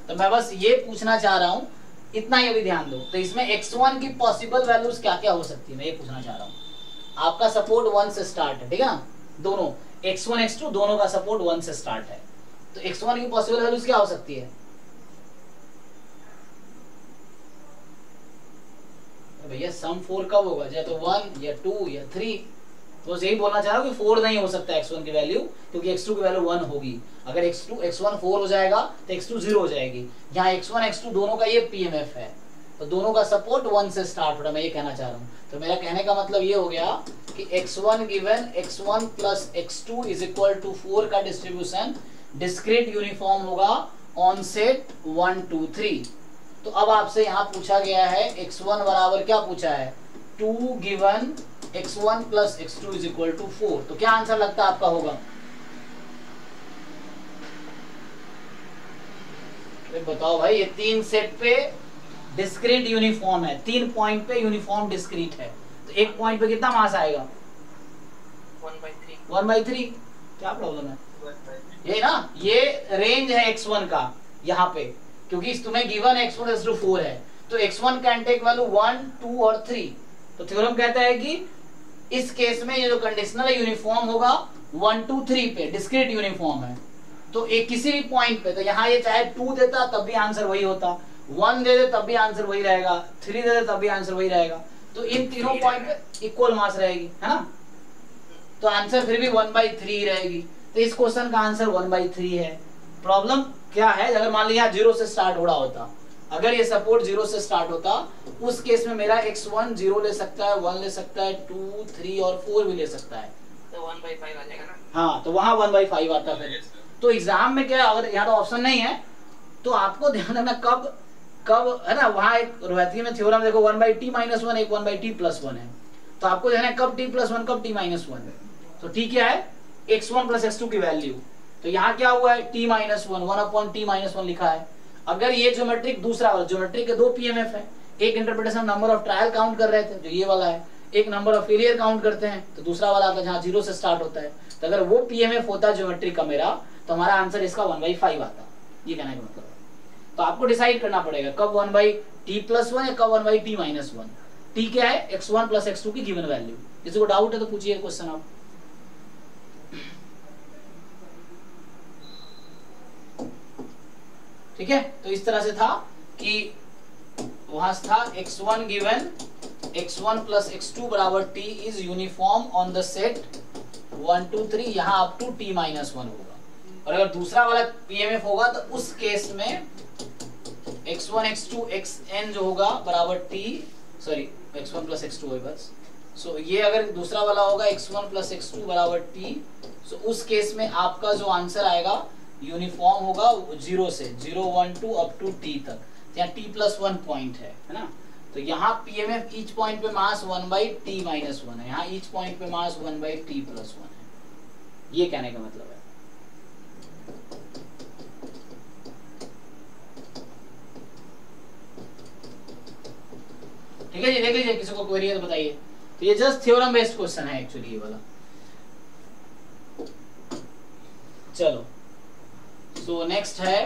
तो मैं बस ये पूछना चाह रहा हूँ, इतना ये भी ध्यान दो। तो इसमें x1 की पॉसिबल वैल्यूज क्या क्या हो सकती है, मैं ये पूछना चाह रहा हूँ। आपका सपोर्ट 1 से स्टार्ट है, ठीक है ना, दोनों x1 x2 दोनों का सपोर्ट 1 से स्टार्ट है, तो x1 की पॉसिबल वैल्यूज क्या हो सकती है? भैया सम 4 कब होगा, या तो 1 या 2 या 3, तो यही बोलना चाह रहा हूँ कि 4 नहीं हो सकता x1 की वैल्यू, क्योंकि x2 की वैल्यू 1 होगी। अगर x1 4 हो जाएगा तो x2 0 हो जाएगी। यहाँ x1 x2 दोनों का ये PMF है, तो दोनों का सपोर्ट 1 से स्टार्ट हो रहा है, मैं ये कहना चाह रहा हूँ। तो मेरा कहने का मतलब ये हो गया कि x1 given x1 plus x2 is equal to 4 का डिस्ट्रीब्यूशन डिस्क्रीट यूनिफॉर्म होगा ऑन सेट 1 2 3। तो अब आपसे यहाँ पूछा गया है x1 बराबर क्या पूछा है, 2 given x1 plus x2 is equal to 4। तो क्या आंसर लगता है आपका होगा? अरे बताओ भाई, ये 3 सेट पे डिस्क्रीट यूनिफॉर्म है, 3 पॉइंट पे यूनिफॉर्म डिस्क्रीट है, तो एक पॉइंट पे कितना मास आएगा? 1/3। क्या प्रॉब्लम है ये ना, ये रेंज है x1 का यहाँ पे, क्योंकि तुम्हें गिवन x1 x2 4 है, तो x1 का एंटेक वैल्यू 1 2 और 3। तो थ्योरम कहता है कि इस केस में ये जो कंडीशनल यूनिफॉर्म होगा 1 2 3 पे डिस्क्रीट यूनिफॉर्म है, तो एक किसी भी पॉइंट पे, तो यहाँ ये चाहे 2 देता तब भी आंसर वही होता, 1 दे दे तब भी आंसर वही रहेगा, 3 दे दे तब भी आंसर वही रहेगा, तो इन तीनों पॉइंट पे इक्वल मास रहेगी, है ना, तो आंसर फिर भी 1/3 रहेगी। तो इस क्वेश्चन का आंसर 1/3 है। प्रॉब्लम क्या है, अगर मान लिया 0 से स्टार्ट हो रहा होता, अगर ये सपोर्ट 0 से स्टार्ट होता, उस केस में मेरा x1 0 ले सकता है, 1 ले सकता है, 2 3 और 4 भी ले सकता है, तो 1/5 आ जाएगा ना। हाँ, तो वहां 1/5 आता है। तो एग्जाम में क्या, अगर यहाँ तो ऑप्शन नहीं है, तो आपको ध्यान रखना कब कब है ना, वहाँ एक रोहतगी में थ्योरम देखो 1/t-1 एक 1/t+1 है, तो आपको ध्यान है कब t+1 कब t-1 है। तो t क्या है, x1 प्लस x2 की वैल्यू, तो यहाँ क्या हुआ है t-1 1/t-1 लिखा है। अगर ये ज्योमेट्रिक दूसरा वाला, ज्योमेट्रिक के 2 पीएमएफ है, एक interpretation number of trial count कर रहे थे जो ये वाला है, एक नंबर ऑफ फेलियर काउंट करते हैं, तो दूसरा वाला आता है जहाँ 0 से स्टार्ट होता है, तो अगर वो पीएमएफ होता ज्योमेट्रिक का मेरा, तो हमारा आंसर इसका 1/5 आता, ये कहना है मतलब। तो आपको डिसाइड करना पड़ेगा कब 1/t+1 या कब 1/t-1। t क्या है, x1 प्लस x2 की गिवन वैल्यू। किसी को डाउट है तो पूछिए क्वेश्चन आप। ठीक है, तो इस तरह से था कि वहां से था x1 given x1 plus x2 बराबर t is uniform on the set 1 2 3, यहाँ अप टू t-1 होगा, और अगर दूसरा वाला पीएमएफ होगा तो उस केस में x1 x2 xn जो होगा बराबर t, sorry x1 plus x2 है बस, सो ये अगर दूसरा वाला होगा x1 प्लस x2 बराबर t, सो उस केस में आपका जो आंसर आएगा यूनिफॉर्म होगा 0 से 0 1 2 अप टू t तक, यहाँ t+1 पॉइंट है ना, तो यहाँ पीएमएफ ईच पॉइंट पे मास 1/t-1 है, यहाँ ईच पॉइंट पे मास 1/t+1 है, ये कहने का मतलब है। ठीक है जी, देख लीजिए, किसी को क्वेरी है तो बताइए। तो ये जस्ट थ्योरम बेस्ड क्वेश्चन है एक्चुअली ये वाला। चलो तो नेक्स्ट है,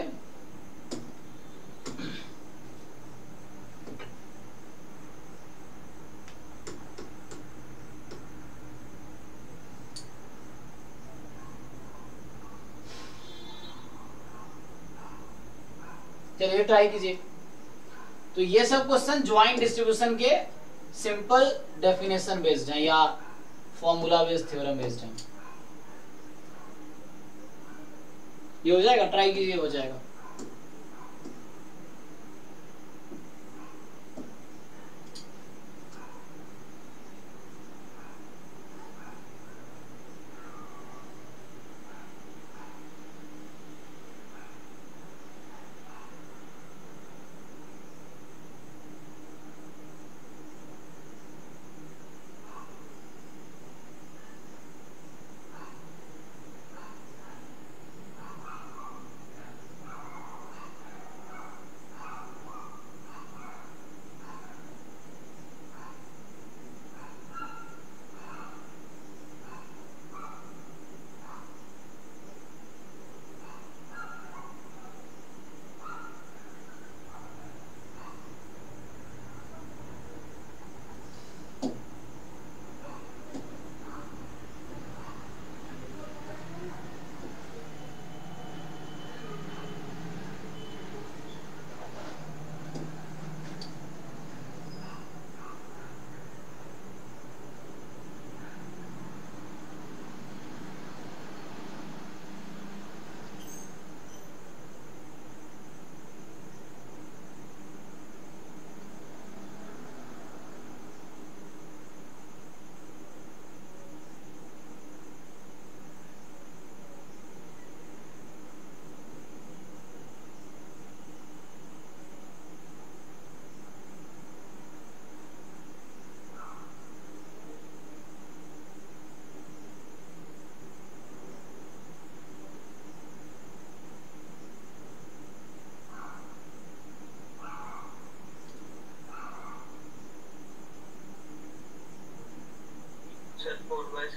चलिए ट्राई कीजिए। तो ये सब क्वेश्चन ज्वाइंट डिस्ट्रीब्यूशन के सिंपल डेफिनेशन बेस्ड हैं या फॉर्मूला बेस्ड, थ्योरम बेस्ड हैं। ये हो जाएगा, ट्राई कीजिए, हो जाएगा।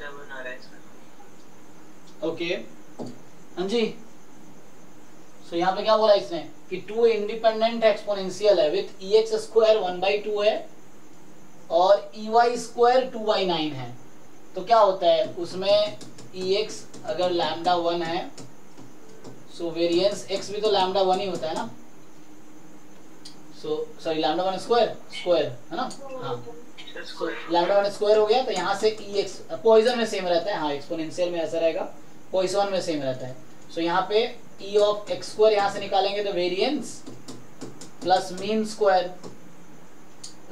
7 आ रहा है इसमें। ओके हां जी, सो यहां पे क्या बोला इसने कि टू इंडिपेंडेंट एक्सपोनेंशियल है विद ex स्क्वायर 1/2 है और ey स्क्वायर 2/9 है। तो क्या होता है उसमें ex अगर लैम्डा 1 है सो वेरिएंस x भी तो लैम्डा 1 ही होता है ना, सो सॉरी लैम्डा 1 स्क्वायर है ना, हाँ लैम्डा 1 स्क्वायर हो गया। तो यहाँ से ex पॉइसन में सेम रहता है, हाँ एक्सपोनेंशियल में ऐसा रहेगा, पॉइसन में सेम रहता है। सो यहाँ पे e ऑफ x स्क्वायर यहाँ से निकालेंगे तो वेरिएंस प्लस मीन स्क्वायर,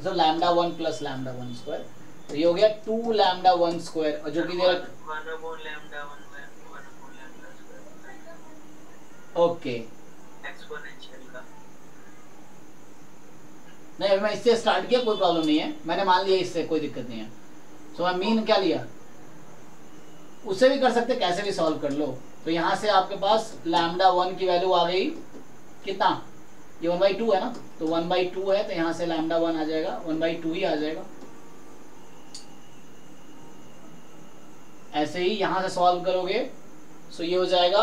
तो लैम्डा 1 प्लस लैम्डा 1 स्क्वायर, तो ये हो गया 2 लैम्डा 1 स्क्वायर और जो कि there 1 upon lambda 1 lambda square. Okay exponential का नहीं अभी मैं इससे स्टार्ट किया, कोई प्रॉब्लम नहीं है, मैंने मान लिया इससे कोई दिक्कत नहीं है। सो मैं मीन क्या लिया, उससे भी कर सकते, कैसे भी सॉल्व कर लो। तो यहाँ से आपके पास लैम्डा 1 की वैल्यू आ गई कितना, ये 1/2 है ना, तो 1/2 है तो यहाँ से लैम्डा 1 आ जाएगा, 1/2 ही आ जाएगा। ऐसे ही यहाँ से सॉल्व करोगे सो ये हो जाएगा,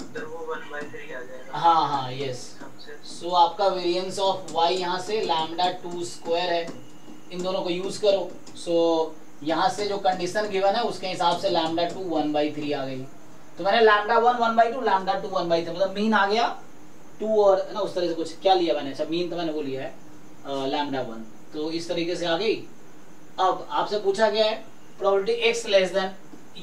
तो वो 1/3 आ जाएगा। हाँ हाँ यस, सो आपका वेरिएंस ऑफ y यहाँ से लैम्डा 2 स्क्वायर है, इन दोनों को यूज करो। सो यहाँ से जो कंडीशन गिवन है उसके हिसाब से लैम्डा 2 1/3 आ गई। तो मैंने लैम्डा 1 1/2 लैम्डा 2 1/3 मतलब मीन आ गया 2 और ना उस तरह से कुछ क्या लिया मैंने, अच्छा मीन तो मैंने वो लिया है लैम्डा 1, तो इस तरीके से आ गई। अब आपसे पूछा गया है प्रोबेबिलिटी x लेस देन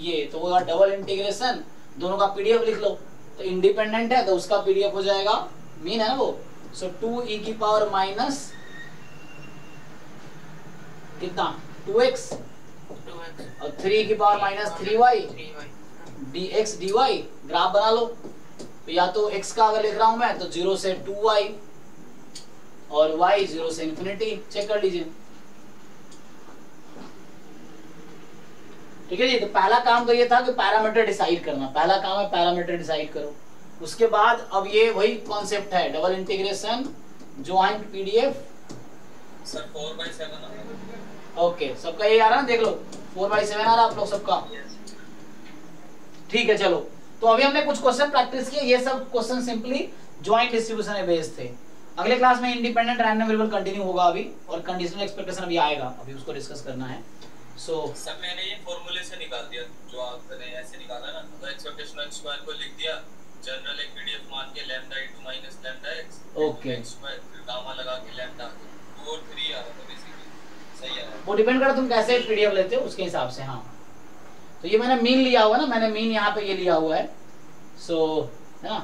ये, तो वो डबल इंटीग्रेशन दोनों का पीडीएफ लिख लो। तो इंडिपेंडेंट है तो उसका पीडीएफ हो जाएगा मीन है ना वो, सो 2e−, कितना 2x और 3e−3y dx dy, ग्राफ बना लो। तो या तो x का अगर लिख रहा हूं मैं तो 0 से 2y और y 0 से इंफिनिटी, चेक कर लीजिए। ठीक है जी, तो पहला काम तो ये था कि पैरामीटर डिसाइड करना, पहला काम है पैरामीटर डिसाइड करो। उसके बाद अब ये वही कॉन्सेप्ट है double integration joint PDF. Sir 4/7 okay सबका ये आ रहा ना, देख लो 4/7 आ रहा आप लोग सबका, ठीक है। चलो तो अभी हमने कुछ क्वेश्चन प्रैक्टिस किए, ये सब क्वेश्चन सिंपली जॉइंट डिस्ट्रीब्यूशन में बेस्ड थे। अगले क्लास में इंडिपेंडेंट रैंडम वेरिएबल कंटिन्यू होगा अभी, और कंडीशनल एक्सपेक्टेशन अभी आएगा, अभी उसको डिस्कस करना है। सो सब मैंने ये फार्मूले से निकाल दिया जो आपने ऐसे निकाला ना, तो एक्सपेक्टेशनल स्क्वायर को लिख दिया, जनरल एक पीडीएफ मान के λ2 - λx ओके स्क्वायर गामा लगा के λ 2 3 आ रहा था बेसिकली, सही है। वो डिपेंड करता तुम कैसे पीडीएफ लेते हो उसके हिसाब से। हां तो ये मैंने मीन लिया हुआ है ना, मैंने मीन यहाँ पे ये लिया हुआ है, सो है ना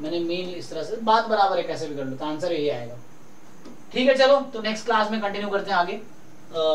मैंने मीन इस तरह से, बात बराबर है कैसे भी कर लो, तो आंसर यही आएगा। ठीक है चलो, तो नेक्स्ट क्लास में कंटिन्यू करते हैं आगे।